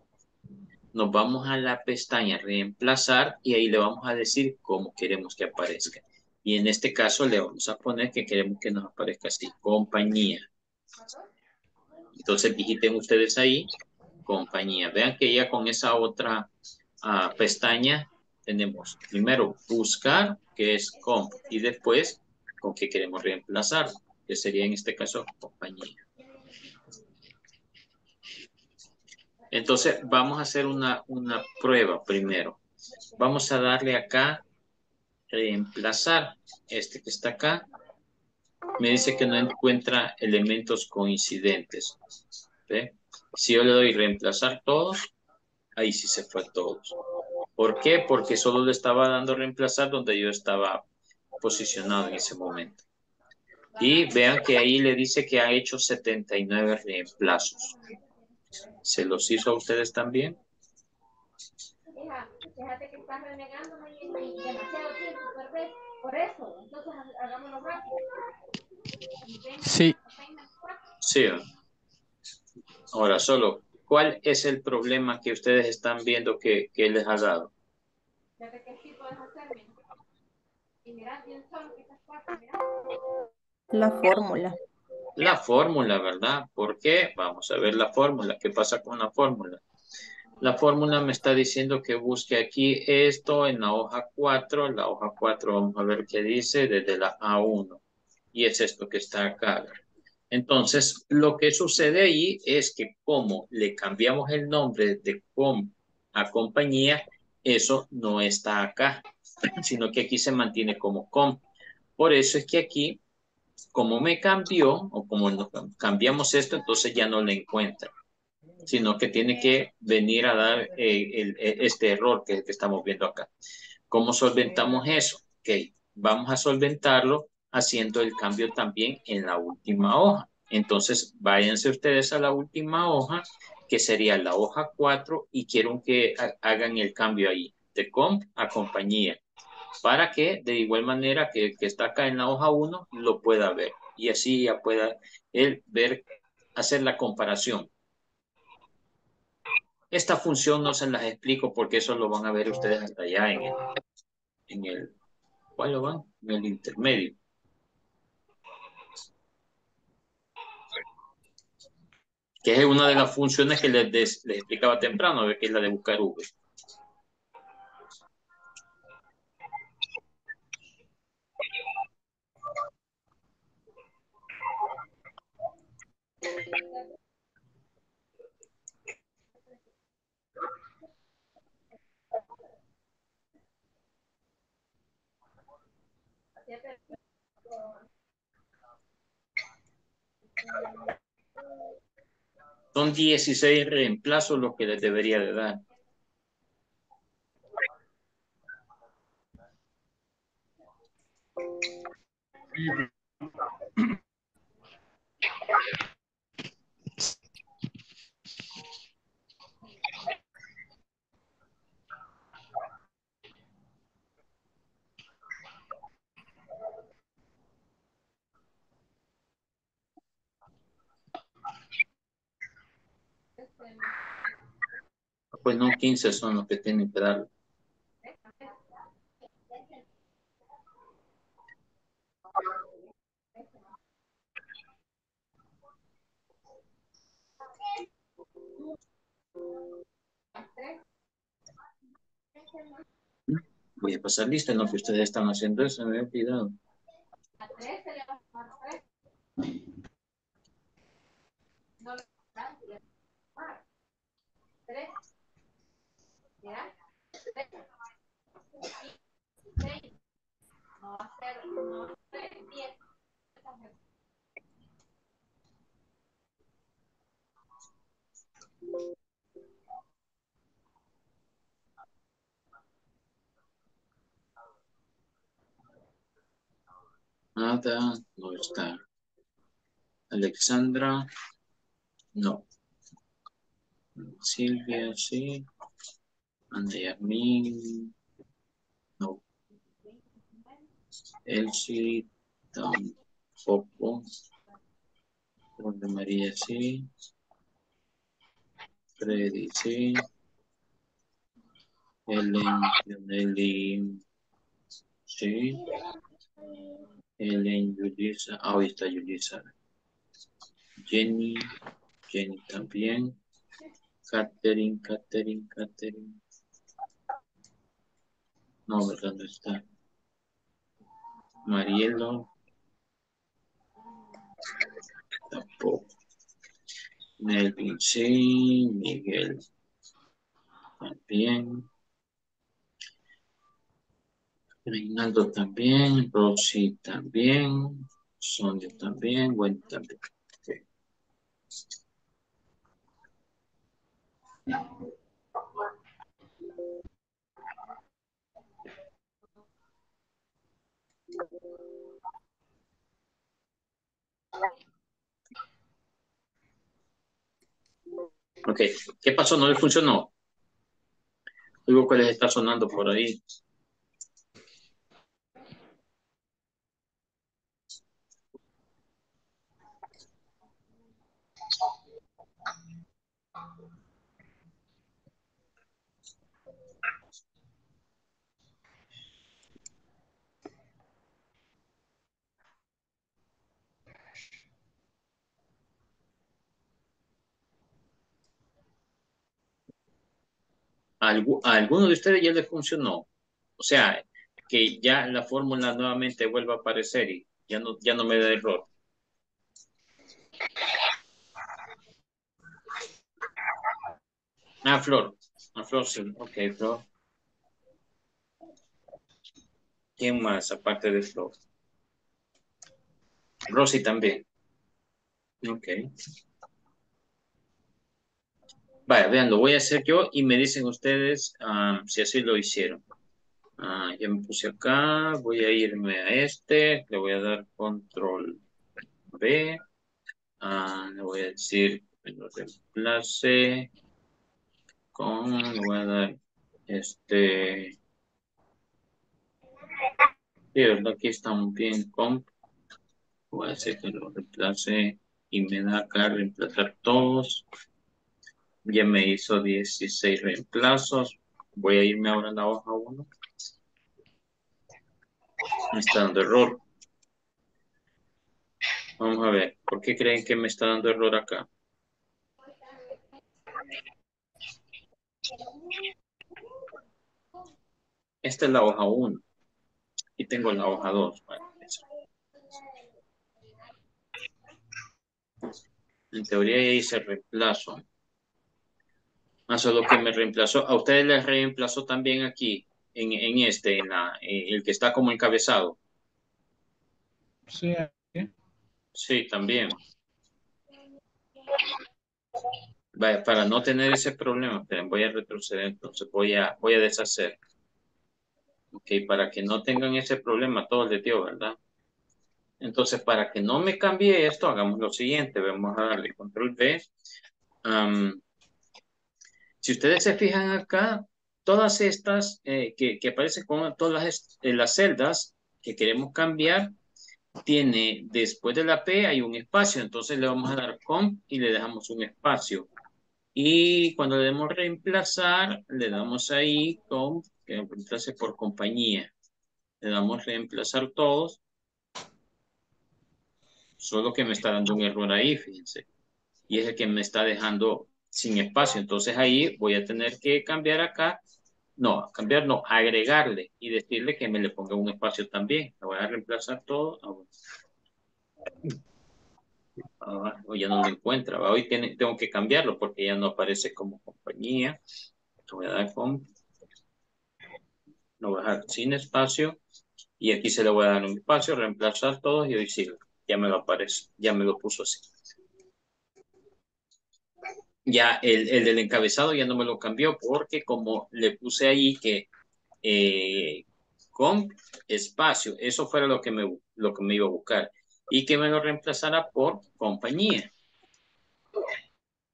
Nos vamos a la pestaña reemplazar y ahí le vamos a decir cómo queremos que aparezca. Y en este caso le vamos a poner que queremos que nos aparezca así, compañía. Entonces digiten ustedes ahí compañía. Vean que ya con esa otra pestaña tenemos primero buscar, que es comp, y después con que queremos reemplazar, que sería en este caso compañía. Entonces vamos a hacer una prueba primero. Vamos a darle acá reemplazar este que está acá. Me dice que no encuentra elementos coincidentes. ¿Ve? Si yo le doy reemplazar todos, ahí sí se fue todos. ¿Por qué? Porque solo le estaba dando reemplazar donde yo estaba posicionado en ese momento. Y vean que ahí le dice que ha hecho 79 reemplazos. ¿Se los hizo a ustedes también? Fíjate que estás renegando demasiado tiempo, por eso. Entonces hagámoslo rápido. Sí. Sí. Ahora solo, ¿cuál es el problema que ustedes están viendo que les ha dado? La fórmula. La fórmula, ¿verdad? ¿Por qué? Vamos a ver la fórmula. ¿Qué pasa con la fórmula? La fórmula me está diciendo que busque aquí esto en la hoja 4. La hoja 4, vamos a ver qué dice, desde la A1. Y es esto que está acá. Entonces, lo que sucede ahí es que como le cambiamos el nombre de com a compañía, eso no está acá, sino que aquí se mantiene como com. Por eso es que aquí, como me cambió, o como no cambiamos esto, entonces ya no lo encuentra, sino que tiene que venir a dar este error que, estamos viendo acá. ¿Cómo solventamos eso? Ok, vamos a solventarlo haciendo el cambio también en la última hoja. Entonces, váyanse ustedes a la última hoja, que sería la hoja 4, y quiero que hagan el cambio ahí, de comp a compañía, para que de igual manera que está acá en la hoja 1, lo pueda ver. Y así ya pueda él ver, hacer la comparación. Esta función no se las explico porque eso lo van a ver ustedes hasta allá en el intermedio. Que es una de las funciones que les explicaba temprano, que es la de buscar V. Son 16 reemplazos lo que les debería de dar. Pues no, 15 son los que tienen que dar. Voy a pasar lista en lo que ustedes están haciendo eso, me he olvidado. Nada, no está. Alexandra, no. Silvia, sí. Andrea, Min, no. Elsie, tampoco. Jorge María, sí. Freddy, sí. Ellen, Nelly, sí. Ellen, Yulisa, ahí está Yulisa. Jenny, Jenny también. Catherine, Catherine, Catherine. No, ¿verdad? No está. Marielo. Tampoco. Melvin, sí. Miguel. También. Reinaldo también, Rosy también, Sonia también, Gwen también. Okay. Ok, ¿qué pasó? ¿No le funcionó? Oigo que les está sonando por ahí. a algunos de ustedes ya les funcionó. O sea, que ya la fórmula nuevamente vuelva a aparecer y ya no me da error. Ah, Flor. Ah, Flor, sí. Ok, Flor. ¿Quién más aparte de Flor? Rosy también. Ok. Vaya, vean, lo voy a hacer yo y me dicen ustedes si así lo hicieron. Ya me puse acá, voy a irme a este, le voy a dar control B, le voy a decir que lo reemplace con, le voy a dar este, sí, ¿verdad? Aquí está un bien comp, voy a hacer que lo reemplace y me da acá reemplazar todos, ya me hizo 16 reemplazos, voy a irme ahora a la hoja 1. Me está dando error. Vamos a ver, ¿por qué creen que me está dando error acá? Esta es la hoja 1. Y tengo la hoja 2. En teoría ya hice reemplazo. Ah, solo que me reemplazó. A ustedes les reemplazó también aquí. En el que está como encabezado. Sí. Sí, también. Vaya, para no tener ese problema, voy a retroceder, entonces voy a deshacer. Ok, para que no tengan ese problema, todo les dio, ¿verdad? Entonces, para que no me cambie esto, hagamos lo siguiente. Vamos a darle control B. Si ustedes se fijan acá, todas estas que aparecen con todas las celdas que queremos cambiar, tiene después de la P hay un espacio. Entonces le vamos a dar comp y le dejamos un espacio. Y cuando le demos reemplazar, le damos ahí comp, que reemplace por compañía. Le damos reemplazar todos. Solo que me está dando un error ahí, fíjense. Y es el que me está dejando sin espacio. Entonces ahí voy a tener que cambiar acá. No, cambiar no, agregarle y decirle que me le ponga un espacio también. Le voy a reemplazar todo. Ya no lo encuentra. Hoy tengo que cambiarlo porque ya no aparece como compañía. Le voy a dar con. Lo voy a dejar sin espacio. Y aquí se le voy a dar un espacio, reemplazar todo y hoy sí. Ya me lo aparece. Ya me lo puso así. Ya el del encabezado ya no me lo cambió porque como le puse ahí que con espacio, eso fuera lo que me iba a buscar. Y que me lo reemplazara por compañía.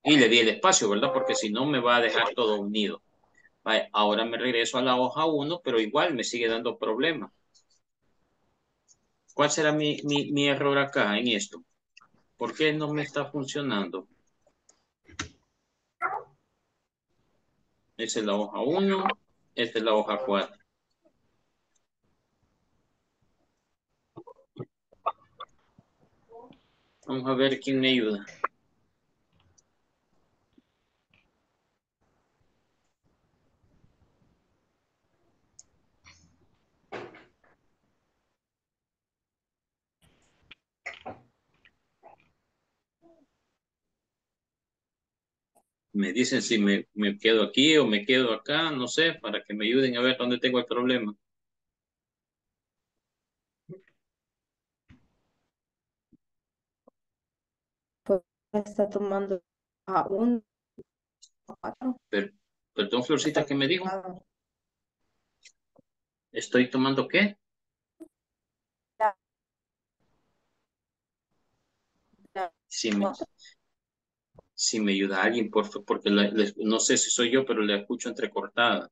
Y le di el espacio, ¿verdad? Porque si no me va a dejar todo unido. Vale, ahora me regreso a la hoja 1, pero igual me sigue dando problema. ¿Cuál será mi error acá en esto? ¿Por qué no me está funcionando? Esa es la hoja 1, esta es la hoja 4. Vamos a ver quién me ayuda. Me dicen si me quedo aquí o me quedo acá, no sé, para que me ayuden a ver dónde tengo el problema. Está tomando a un... Perdón, Florcita, ¿qué me dijo? ¿Estoy tomando qué? Sí, si me ayuda alguien, por favor, porque no sé si soy yo, pero la escucho entrecortada.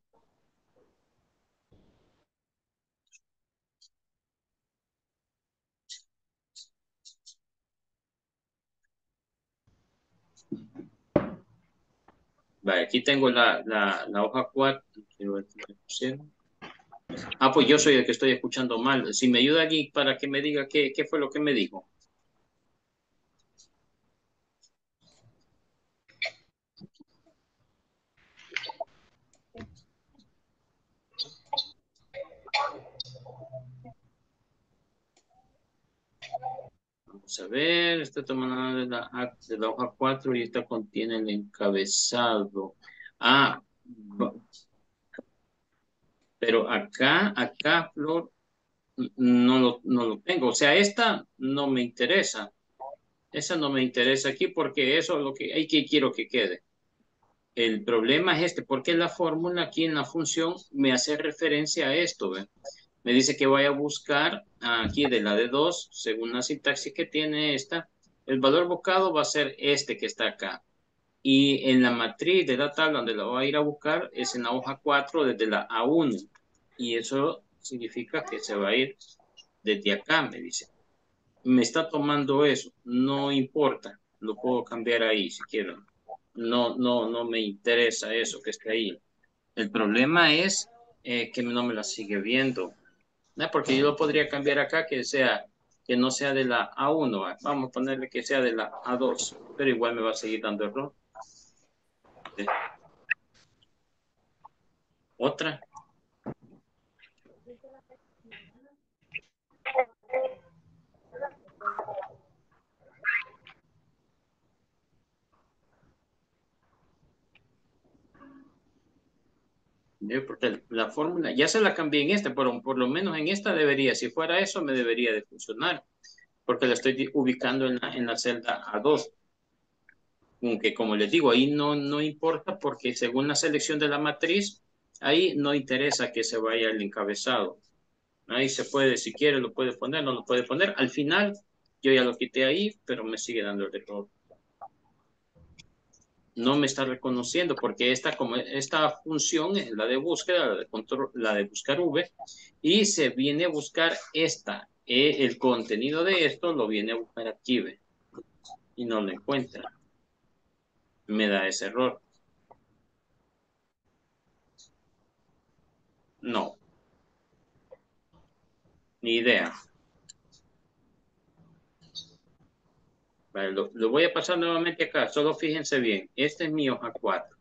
Vale, aquí tengo la hoja 4. Ah, pues yo soy el que estoy escuchando mal. Si me ayuda alguien para que me diga qué fue lo que me dijo. Vamos a ver, esta toma de la hoja 4 y esta contiene el encabezado. Ah, pero acá, Flor, no lo tengo. O sea, esta no me interesa. Esa no me interesa aquí porque eso es lo que hay que quiero que quede. El problema es este, porque la fórmula aquí en la función me hace referencia a esto, ¿ve? Me dice que vaya a buscar aquí de la D2, según la sintaxis que tiene esta, el valor buscado va a ser este que está acá. Y en la matriz de la tabla donde la va a ir a buscar es en la hoja 4 desde la A1. Y eso significa que se va a ir desde acá, me dice. Me está tomando eso, no importa, lo puedo cambiar ahí si quiero. No me interesa eso que está ahí. El problema es que no me la sigue viendo. ¿No? Porque yo lo podría cambiar acá que no sea de la A1. Vamos a ponerle que sea de la A2. Pero igual me va a seguir dando error. ¿Sí? Otra. Porque la fórmula, ya se la cambié en esta, pero por lo menos en esta debería, si fuera eso, me debería de funcionar. Porque la estoy ubicando en la celda A2. Aunque, como les digo, ahí no importa porque según la selección de la matriz, ahí no interesa que se vaya el encabezado. Ahí se puede, si quiere, lo puede poner, no lo puede poner. Al final, yo ya lo quité ahí, pero me sigue dando el error. No me está reconociendo porque esta función es la de búsqueda, la de buscar V, y se viene a buscar esta. El contenido de esto lo viene a buscar aquí, ¿ve? Y no lo encuentra. Me da ese error. No. Ni idea. Vale, lo voy a pasar nuevamente acá, solo fíjense bien, esta es mi hoja 4.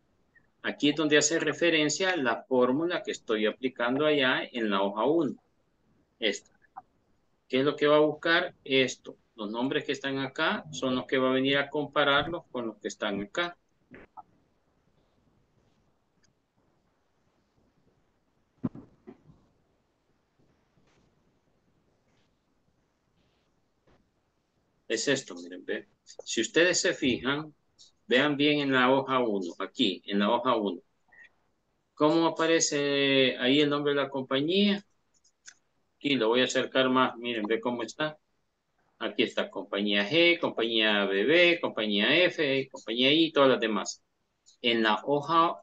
Aquí es donde hace referencia la fórmula que estoy aplicando allá en la hoja 1. Esta. ¿Qué es lo que va a buscar? Esto. Los nombres que están acá son los que va a venir a compararlos con los que están acá. Es esto, miren, ve. Si ustedes se fijan, vean bien en la hoja 1, aquí, en la hoja 1. ¿Cómo aparece ahí el nombre de la compañía? Aquí lo voy a acercar más, miren, ve cómo está. Aquí está compañía G, compañía BB, compañía F, compañía I y todas las demás. En la hoja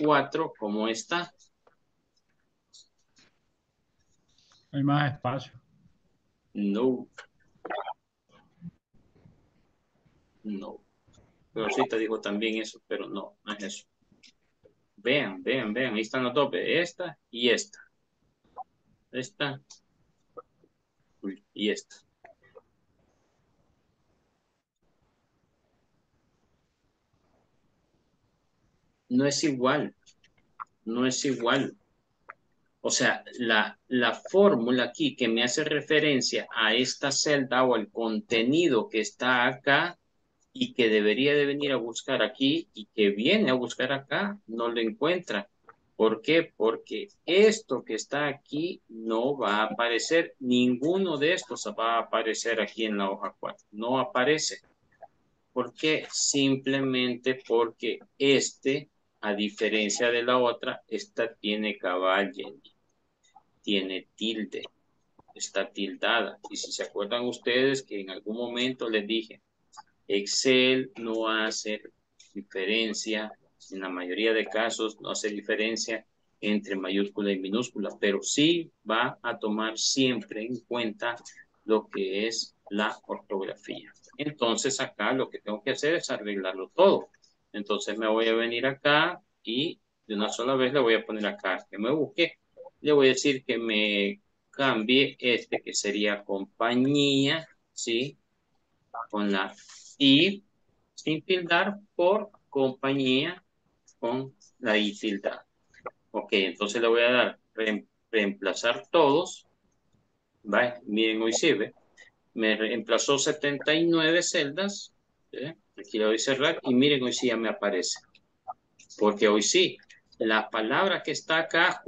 4, ¿cómo está? Hay más espacio. No. No, pero sí te digo también eso, pero no es eso. Vean, ahí están los dos, esta y esta. Esta y esta. No es igual. O sea, la fórmula aquí que me hace referencia a esta celda o al contenido que está acá, y que debería de venir a buscar aquí y que viene a buscar acá, no lo encuentra. ¿Por qué? Porque esto que está aquí no va a aparecer, ninguno de estos va a aparecer aquí en la hoja 4. No aparece. ¿Por qué? Simplemente porque a diferencia de la otra, esta tiene caballo, tiene tilde, está tildada. Y si se acuerdan ustedes que en algún momento les dije, Excel no hace diferencia, en la mayoría de casos no hace diferencia entre mayúscula y minúscula, pero sí va a tomar siempre en cuenta lo que es la ortografía. Entonces acá lo que tengo que hacer es arreglarlo todo. Entonces me voy a venir acá y de una sola vez le voy a poner acá que me busque. Le voy a decir que me cambie este que sería compañía, ¿sí? Con la I sin tildar por compañía con la I tildada. Ok, entonces le voy a dar reemplazar todos. ¿Vale? Miren, hoy sirve. me reemplazó 79 celdas, ¿sí? Aquí le doy cerrar y miren, hoy sí ya me aparece, porque hoy sí, la palabra que está acá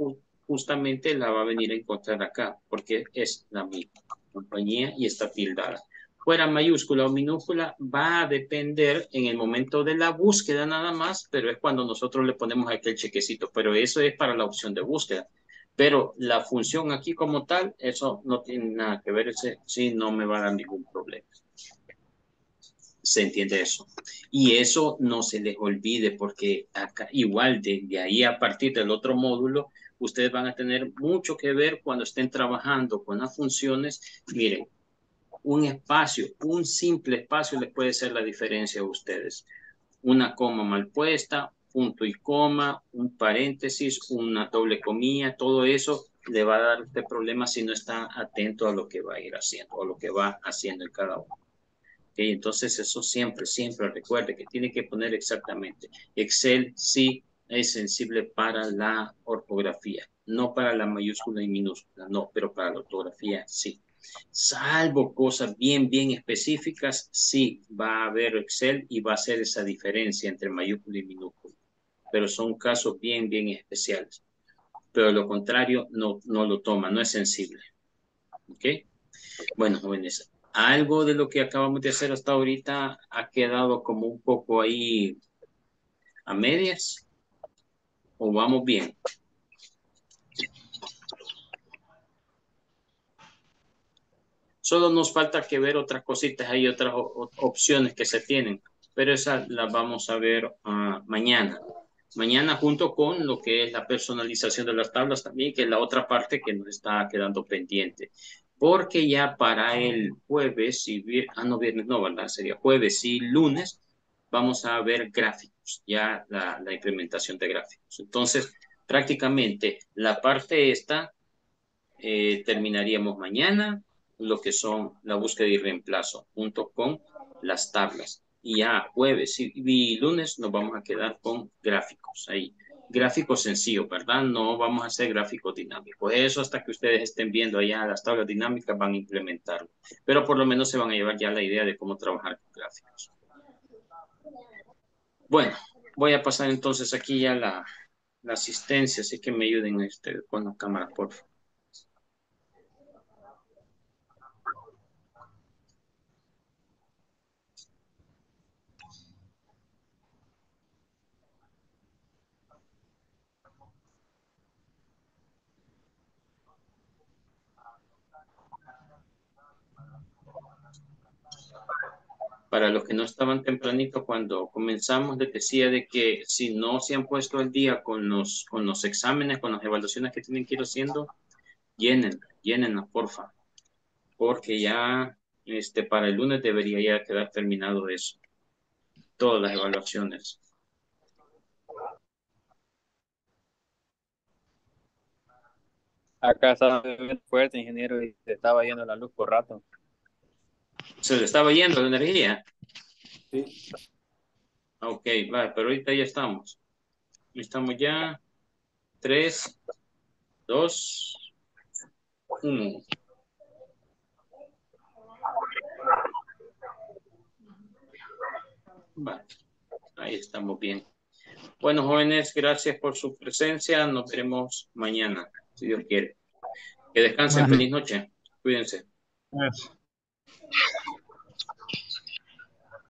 justamente la va a venir a encontrar acá, porque es la misma compañía y está tildada. Fuera mayúscula o minúscula va a depender en el momento de la búsqueda nada más, pero es cuando nosotros le ponemos aquí el chequecito, pero eso es para la opción de búsqueda. Pero la función aquí como tal, eso no tiene nada que ver, ese sí no me va a dar ningún problema. ¿Se entiende eso? Y eso no se les olvide, porque acá, igual de ahí a partir del otro módulo, ustedes van a tener mucho que ver cuando estén trabajando con las funciones. Miren, un espacio, un simple espacio les puede ser la diferencia a ustedes. Una coma mal puesta, punto y coma, un paréntesis, una doble comilla, todo eso le va a dar este problema si no está atento a lo que va a ir haciendo o lo que va haciendo en cada uno. Okay, entonces eso siempre, siempre recuerde que tiene que poner exactamente. Excel sí es sensible para la ortografía, no para la mayúscula y minúscula, no, pero para la ortografía sí. Salvo cosas bien, bien específicas, sí va a haber Excel y va a hacer esa diferencia entre mayúscula y minúscula. Pero son casos bien, bien especiales. Pero lo contrario no lo toma, no es sensible. ¿Ok? Bueno, jóvenes, algo de lo que acabamos de hacer hasta ahorita ha quedado como un poco ahí a medias. ¿O vamos bien? Solo nos falta que ver otras cositas, hay otras opciones que se tienen, pero esas las vamos a ver mañana. Mañana junto con lo que es la personalización de las tablas también, que es la otra parte que nos está quedando pendiente. Porque ya para el jueves, y viernes no, ¿verdad? Sería jueves y lunes, vamos a ver gráficos, ya la implementación de gráficos. Entonces, prácticamente la parte esta terminaríamos mañana, lo que son la búsqueda y reemplazo junto con las tablas. Y ya jueves y lunes nos vamos a quedar con gráficos. Ahí, gráficos sencillos, ¿verdad? No vamos a hacer gráficos dinámicos. Eso hasta que ustedes estén viendo allá las tablas dinámicas van a implementarlo. Pero por lo menos se van a llevar ya la idea de cómo trabajar con gráficos. Bueno, voy a pasar entonces aquí ya la asistencia. Así que me ayuden con la cámara, por favor. Para los que no estaban tempranito cuando comenzamos, les decía de que si no se han puesto al día con los exámenes, con las evaluaciones que tienen que ir haciendo, llénenlas, porfa. Porque ya para el lunes debería ya quedar terminado eso. Todas las evaluaciones. Acá estaba bien fuerte, ingeniero, y se estaba yendo la luz por rato. ¿Se le estaba yendo la energía? Sí. Ok, vale, pero ahorita ya estamos. Estamos ya. 3, 2, 1. Vale, ahí estamos bien. Bueno, jóvenes, gracias por su presencia. Nos veremos mañana, si Dios quiere. Que descansen, feliz noche. Cuídense. Gracias.